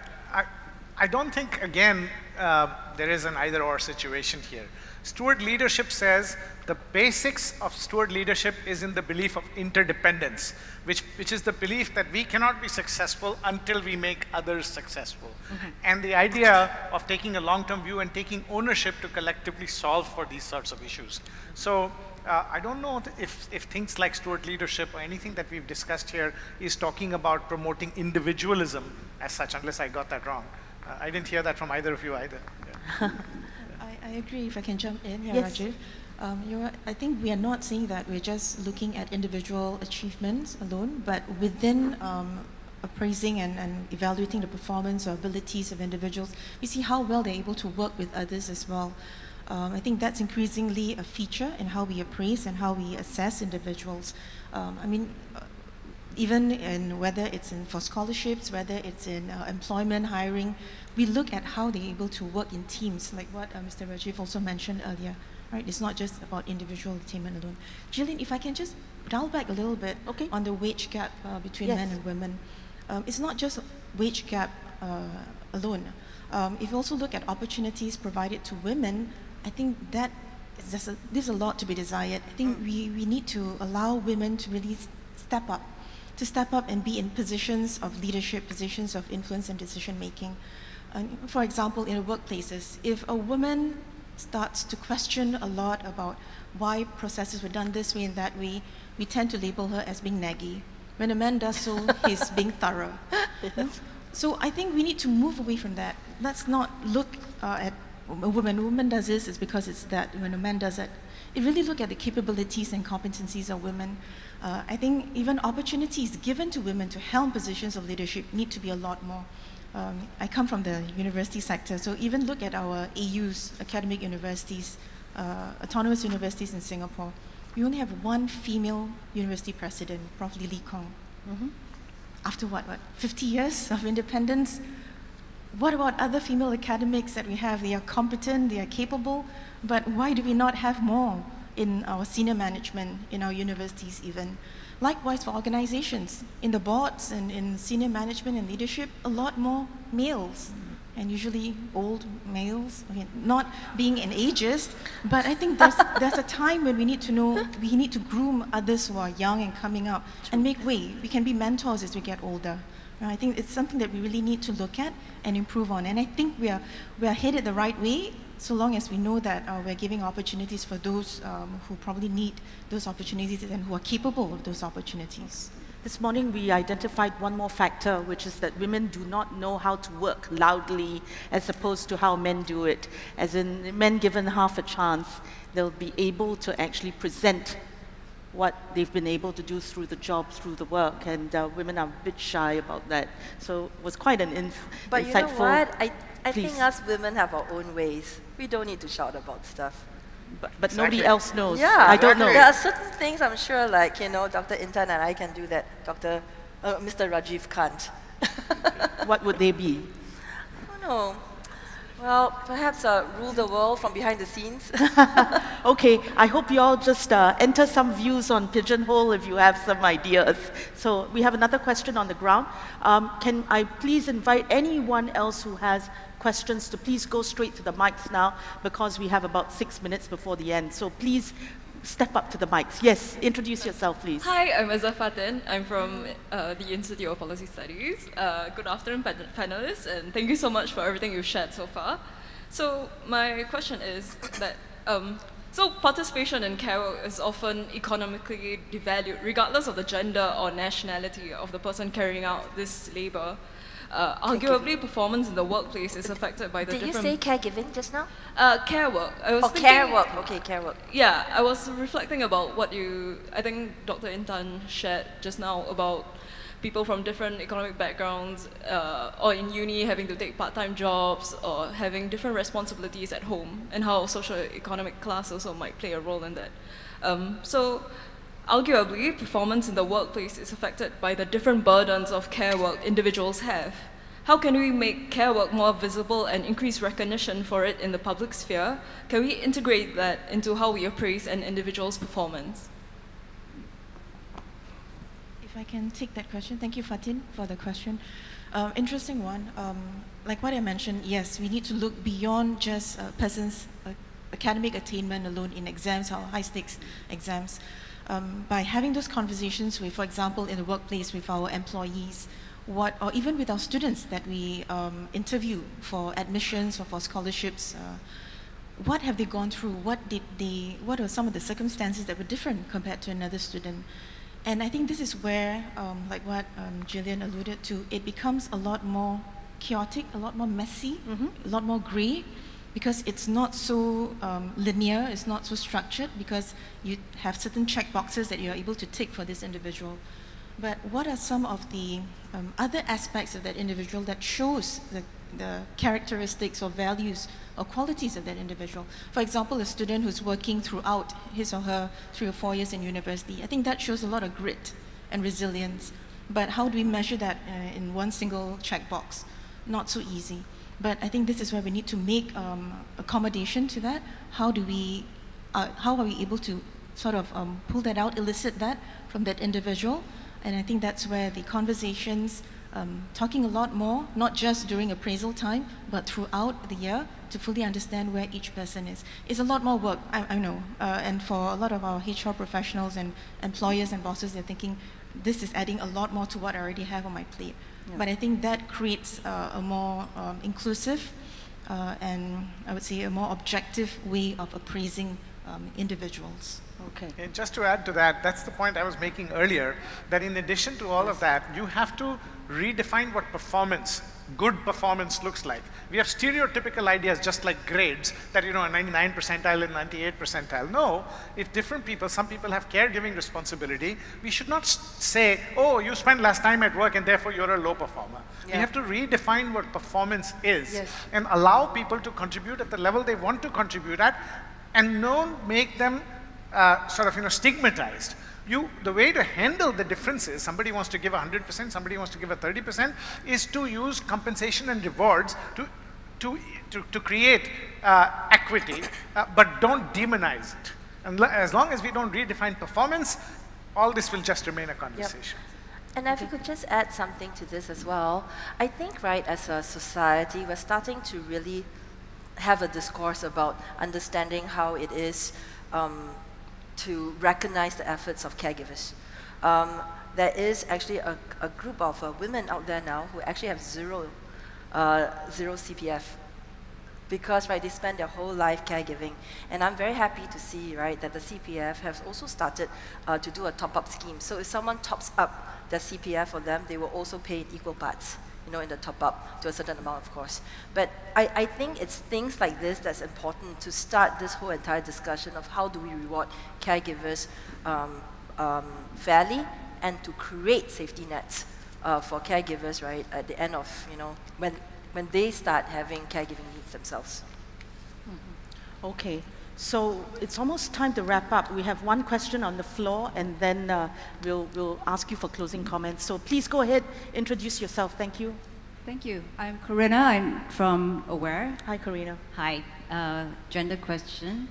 I don't think, again, there is an either-or situation here. Steward leadership says the basics of steward leadership is in the belief of interdependence, which is the belief that we cannot be successful until we make others successful. And the idea of taking a long-term view and taking ownership to collectively solve for these sorts of issues. So I don't know if things like steward leadership or anything that we've discussed here is talking about promoting individualism as such, unless I got that wrong. I didn't hear that from either of you either. Yeah. I agree, if I can jump in here, Rajeev. I think we are not saying that we're just looking at individual achievements alone, but within appraising and evaluating the performance or abilities of individuals, we see how well they're able to work with others as well. I think that's increasingly a feature in how we appraise and how we assess individuals. I mean, even in whether it's in for scholarships, whether it's in employment, hiring, we look at how they're able to work in teams, like what Mr. Rajeev also mentioned earlier. Right? It's not just about individual attainment alone. Jillian, if I can just dial back a little bit on the wage gap between men and women. It's not just wage gap alone. If you also look at opportunities provided to women, I think that there's a lot to be desired. I think we need to allow women to really step up and be in positions of leadership, positions of influence and decision-making. For example, in workplaces, if a woman starts to question a lot about why processes were done this way and that way, we tend to label her as being naggy. When a man does so, he's being thorough. So I think we need to move away from that. Let's not look at a woman. A woman does this, it's because it's that. When a man does it, really look at the capabilities and competencies of women. I think even opportunities given to women to helm positions of leadership need to be a lot more. I come from the university sector, so even look at our AUs, academic universities, autonomous universities in Singapore. We only have one female university president, Prof. Lee Kong. After what, 50 years of independence? What about other female academics that we have? They are competent, they are capable, but why do we not have more in our senior management, in our universities even? Likewise for organizations, in the boards and in senior management and leadership, a lot more males, and usually old males, not being an ageist, but I think there's a time when we need to know, we need to groom others who are young and coming up and make way. We can be mentors as we get older. I think it's something that we really need to look at and improve on. And I think we are headed the right way, so long as we know that we're giving opportunities for those who probably need those opportunities and who are capable of those opportunities. This morning we identified one more factor, which is that women do not know how to work loudly as opposed to how men do it. As in, men given half a chance, they'll be able to actually present what they've been able to do through the job, through the work, and women are a bit shy about that. So it was quite an insightful. But you know what? I think us women have our own ways. We don't need to shout about stuff. But exactly. Nobody else knows. Yeah, I don't know. There are certain things I'm sure, like, you know, Dr. Intan and I can do that. Mr. Rajeev can't. What would they be? I don't know. Well, perhaps rule the world from behind the scenes. Okay, I hope you all just enter some views on Pigeonhole if you have some ideas. So we have another question on the ground. Can I please invite anyone else who has questions to please go straight to the mics now, because we have about 6 minutes before the end. So please step up to the mics. Yes, introduce yourself, please. Hi, I'm Azza Fatin. I'm from the Institute of Policy Studies. Good afternoon, panelists, and thank you so much for everything you've shared so far. So my question is that, so participation in care work is often economically devalued, regardless of the gender or nationality of the person carrying out this labor. Arguably, performance in the workplace is affected by the different... Did you say caregiving just now? Care work. I was thinking, care work. Okay, care work. Yeah, I was reflecting about what you... I think Dr. Intan shared just now about people from different economic backgrounds or in uni having to take part-time jobs or having different responsibilities at home, and how socioeconomic class also might play a role in that. So... Arguably, performance in the workplace is affected by the different burdens of care work individuals have. How can we make care work more visible and increase recognition for it in the public sphere? Can we integrate that into how we appraise an individual's performance? If I can take that question. Thank you, Fatin, for the question. Interesting one. Like what I mentioned, yes, we need to look beyond just a person's academic attainment alone in exams or high-stakes exams. By having those conversations with, for example, in the workplace with our employees, or even with our students that we interview for admissions or for scholarships, what have they gone through? What are some of the circumstances that were different compared to another student? And I think this is where, like what Gillian alluded to, it becomes a lot more chaotic, a lot more messy, a lot more grey, because it's not so linear, it's not so structured, because you have certain checkboxes that you're able to tick for this individual. But what are some of the other aspects of that individual that shows the characteristics or values or qualities of that individual? For example, a student who's working throughout his or her 3 or 4 years in university, I think that shows a lot of grit and resilience. But how do we measure that in one single checkbox? Not so easy. But I think this is where we need to make accommodation to that. How are we able to sort of pull that out, elicit that from that individual? And I think that's where the conversations, talking a lot more, not just during appraisal time, but throughout the year, to fully understand where each person is. It's a lot more work, I know. And for a lot of our HR professionals and employers and bosses, they're thinking, this is adding a lot more to what I already have on my plate. Yeah. But I think that creates a more inclusive and I would say a more objective way of appraising individuals. Okay. And just to add to that, that's the point I was making earlier, that in addition to all of that, you have to redefine what performance, good performance, looks like. We have stereotypical ideas, just like grades, that, you know, a 99 percentile and 98 percentile. No, if different people, some people have caregiving responsibility, we should not say, oh, you spent last time at work and therefore you're a low performer. Yeah. We have to redefine what performance is, and allow people to contribute at the level they want to contribute at, and not make them sort of, you know, stigmatized. The way to handle the differences, somebody wants to give 100%, somebody wants to give a 30%, is to use compensation and rewards to create equity, but don't demonize it. And as long as we don't redefine performance, all this will just remain a conversation. Yep. And if you could just add something to this as well, I think, right, as a society, we're starting to really have a discourse about understanding how it is to recognize the efforts of caregivers. There is actually a group of women out there now who actually have zero CPF, because, right, they spend their whole life caregiving. And I'm very happy to see, right, that the CPF has also started to do a top-up scheme. So if someone tops up their CPF for them, they will also pay in equal parts, you know, in the top-up, to a certain amount, of course. But I think it's things like this that's important to start this whole entire discussion of how do we reward caregivers fairly and to create safety nets for caregivers, right, at the end of, you know, when they start having caregiving needs themselves. Mm-hmm. Okay. So it's almost time to wrap up. We have one question on the floor, and then we'll ask you for closing comments. So please go ahead, introduce yourself. Thank you. Thank you. I'm Karina. I'm from AWARE. Hi, Karina. Hi. Gender question.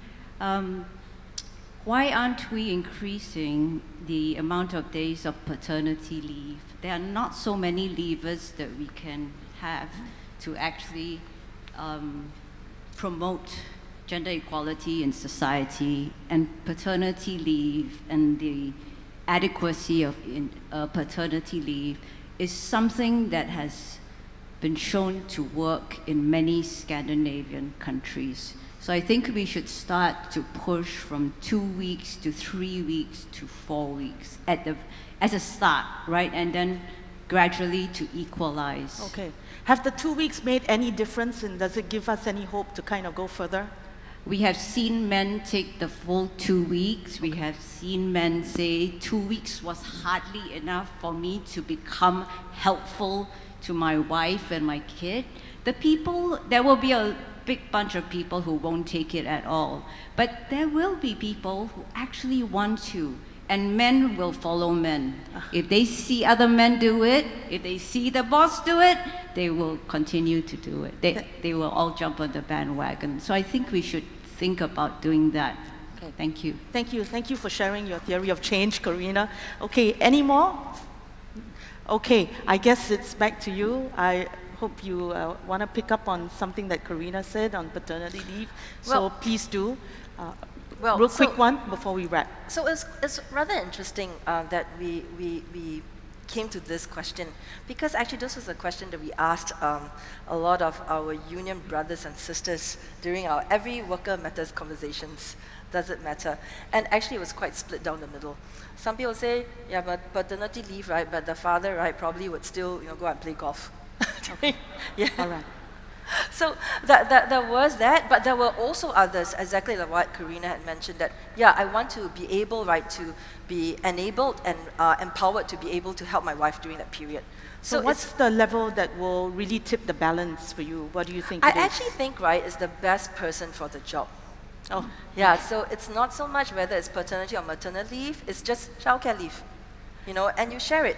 Why aren't we increasing the amount of days of paternity leave? There are not so many levers that we can have to actually promote gender equality in society, and paternity leave and the adequacy of paternity leave is something that has been shown to work in many Scandinavian countries. So I think we should start to push from 2 weeks to 3 weeks to 4 weeks as a start, right? And then gradually to equalize. Okay. Have the 2 weeks made any difference, and does it give us any hope to kind of go further? We have seen men take the full 2 weeks. We have seen men say 2 weeks was hardly enough for me to become helpful to my wife and my kid. The people, there will be a big bunch of people who won't take it at all. But there will be people who actually want to. And men will follow men. If they see other men do it, if they see the boss do it, they will continue to do it. They will all jump on the bandwagon. So I think we should think about doing that. Okay. Thank you. Thank you. Thank you for sharing your theory of change, Karina. Okay, any more? Okay, I guess it's back to you. I hope you want to pick up on something that Karina said on paternity leave. Well, so please do. Well, real quick one before we wrap. So it's rather interesting that we came to this question, because actually this was a question that we asked a lot of our union brothers and sisters during our Every Worker Matters conversations. Does it matter? And actually it was quite split down the middle. Some people say, yeah, but paternity leave, right? But the father, right, probably would still, you know, go out and play golf. Okay. Yeah. All right. So there was that, but there were also others, exactly like what Karina had mentioned, that, yeah, I want to be able, right, to be enabled and empowered to be able to help my wife during that period. So what's the level that will really tip the balance for you? What do you think? I actually think, right, is the best person for the job. Oh. Yeah, so it's not so much whether it's paternity or maternal leave, it's just childcare leave, you know, and you share it.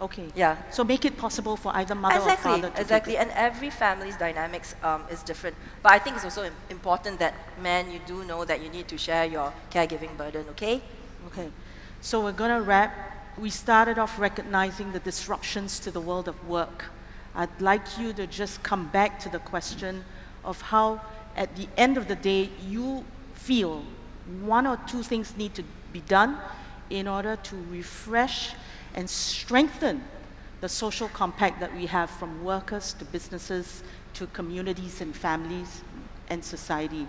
Okay. Yeah. So make it possible for either mother or father to do it. And every family's dynamics is different. But I think it's also important that, man, you do know that you need to share your caregiving burden, okay? Okay. So we're going to wrap. We started off recognizing the disruptions to the world of work. I'd like you to just come back to the question of how, at the end of the day, you feel one or two things need to be done in order to refresh and strengthen the social compact that we have, from workers to businesses to communities and families and society.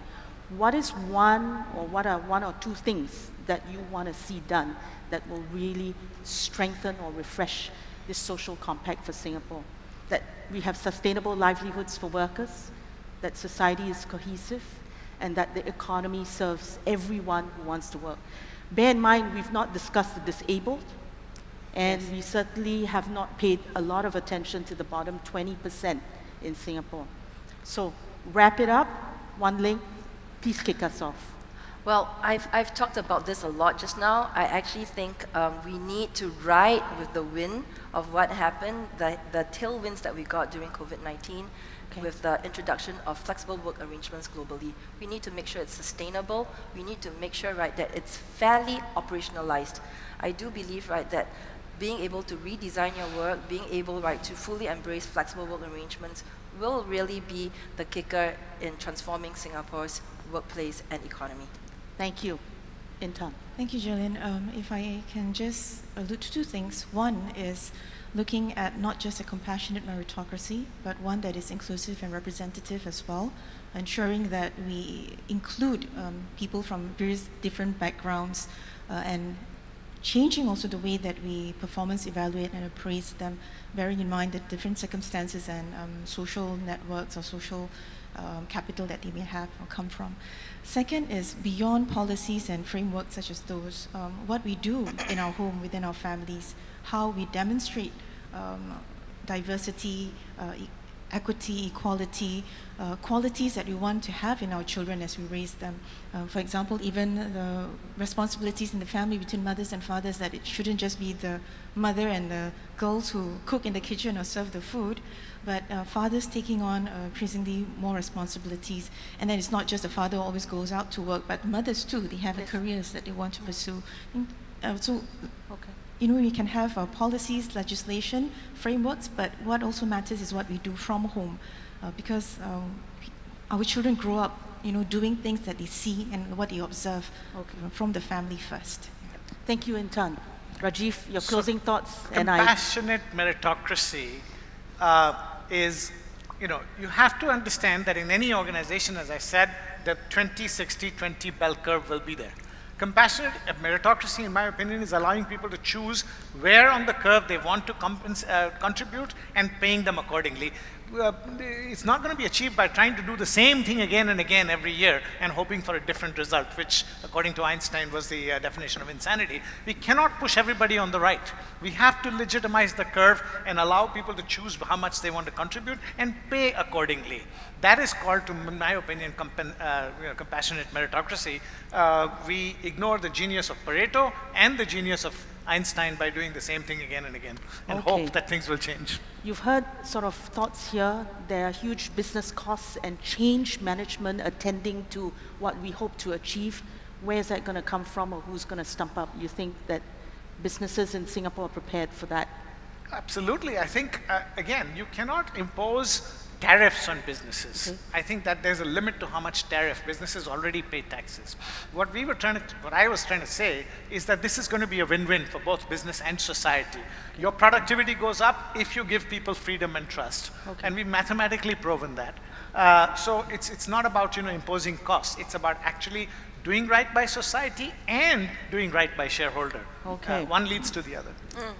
What is one, or what are one or two things that you want to see done that will really strengthen or refresh this social compact for Singapore? That we have sustainable livelihoods for workers, that society is cohesive, and that the economy serves everyone who wants to work. Bear in mind, we've not discussed the disabled, and yes, we certainly have not paid a lot of attention to the bottom 20% in Singapore. So wrap it up. Wan Ling, please kick us off. Well, I've talked about this a lot just now. I actually think we need to ride with the wind of what happened, the tailwinds that we got during COVID-19, okay, with the introduction of flexible work arrangements globally. We need to make sure it's sustainable. We need to make sure, right, that it's fairly operationalized. I do believe, right, that being able to redesign your work, being able, right, to fully embrace flexible work arrangements will really be the kicker in transforming Singapore's workplace and economy. Thank you. Intan. Thank you, Jillian. If I can just allude to two things. One is looking at not just a compassionate meritocracy, but one that is inclusive and representative as well, ensuring that we include people from various different backgrounds and changing also the way that we performance evaluate and appraise them, bearing in mind the different circumstances and social networks or social capital that they may have or come from. Second is beyond policies and frameworks such as those, what we do in our home, within our families, how we demonstrate diversity, equity, equality, qualities that we want to have in our children as we raise them. For example, even the responsibilities in the family between mothers and fathers, that it shouldn't just be the mother and the girls who cook in the kitchen or serve the food, but fathers taking on increasingly more responsibilities. And then it's not just the father who always goes out to work, but mothers too, they have yes. careers that they want to pursue. Okay. You know, we can have our policies, legislation, frameworks, but what also matters is what we do from home, because our children grow up, you know, doing things that they see and what they observe from the family first. Thank you, Intan. Rajeev, your closing thoughts. Compassionate meritocracy is, you know, you have to understand that in any organization, as I said, the 20-60-20 bell curve will be there. Compassionate meritocracy, in my opinion, is allowing people to choose where on the curve they want to contribute and paying them accordingly. It's not going to be achieved by trying to do the same thing again and again every year and hoping for a different result, which, according to Einstein, was the definition of insanity. We cannot push everybody on the right. We have to legitimize the curve and allow people to choose how much they want to contribute and pay accordingly. That is called, to my opinion, compassionate meritocracy. We ignore the genius of Pareto and the genius of Einstein by doing the same thing again and again, and hope that things will change. You've heard sort of thoughts here. There are huge business costs and change management attending to what we hope to achieve. Where is that going to come from, or who's going to stump up? You think that businesses in Singapore are prepared for that? Absolutely. I think, again, you cannot impose tariffs on businesses. I think that there's a limit to how much tariff. Businesses already pay taxes. What we were trying to, what I was trying to say is that this is going to be a win-win for both business and society. Your productivity goes up if you give people freedom and trust. And we've mathematically proven that. So it's not about, you know, imposing costs. It's about actually doing right by society and doing right by shareholder. One leads to the other.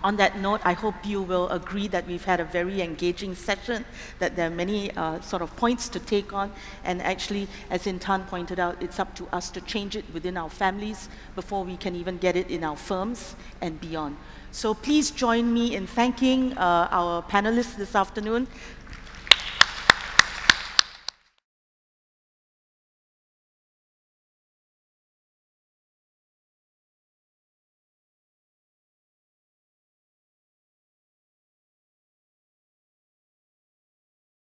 On that note, I hope you will agree that we've had a very engaging session, that there are many sort of points to take on, and actually, as Intan pointed out, it's up to us to change it within our families before we can even get it in our firms and beyond. So please join me in thanking our panelists this afternoon.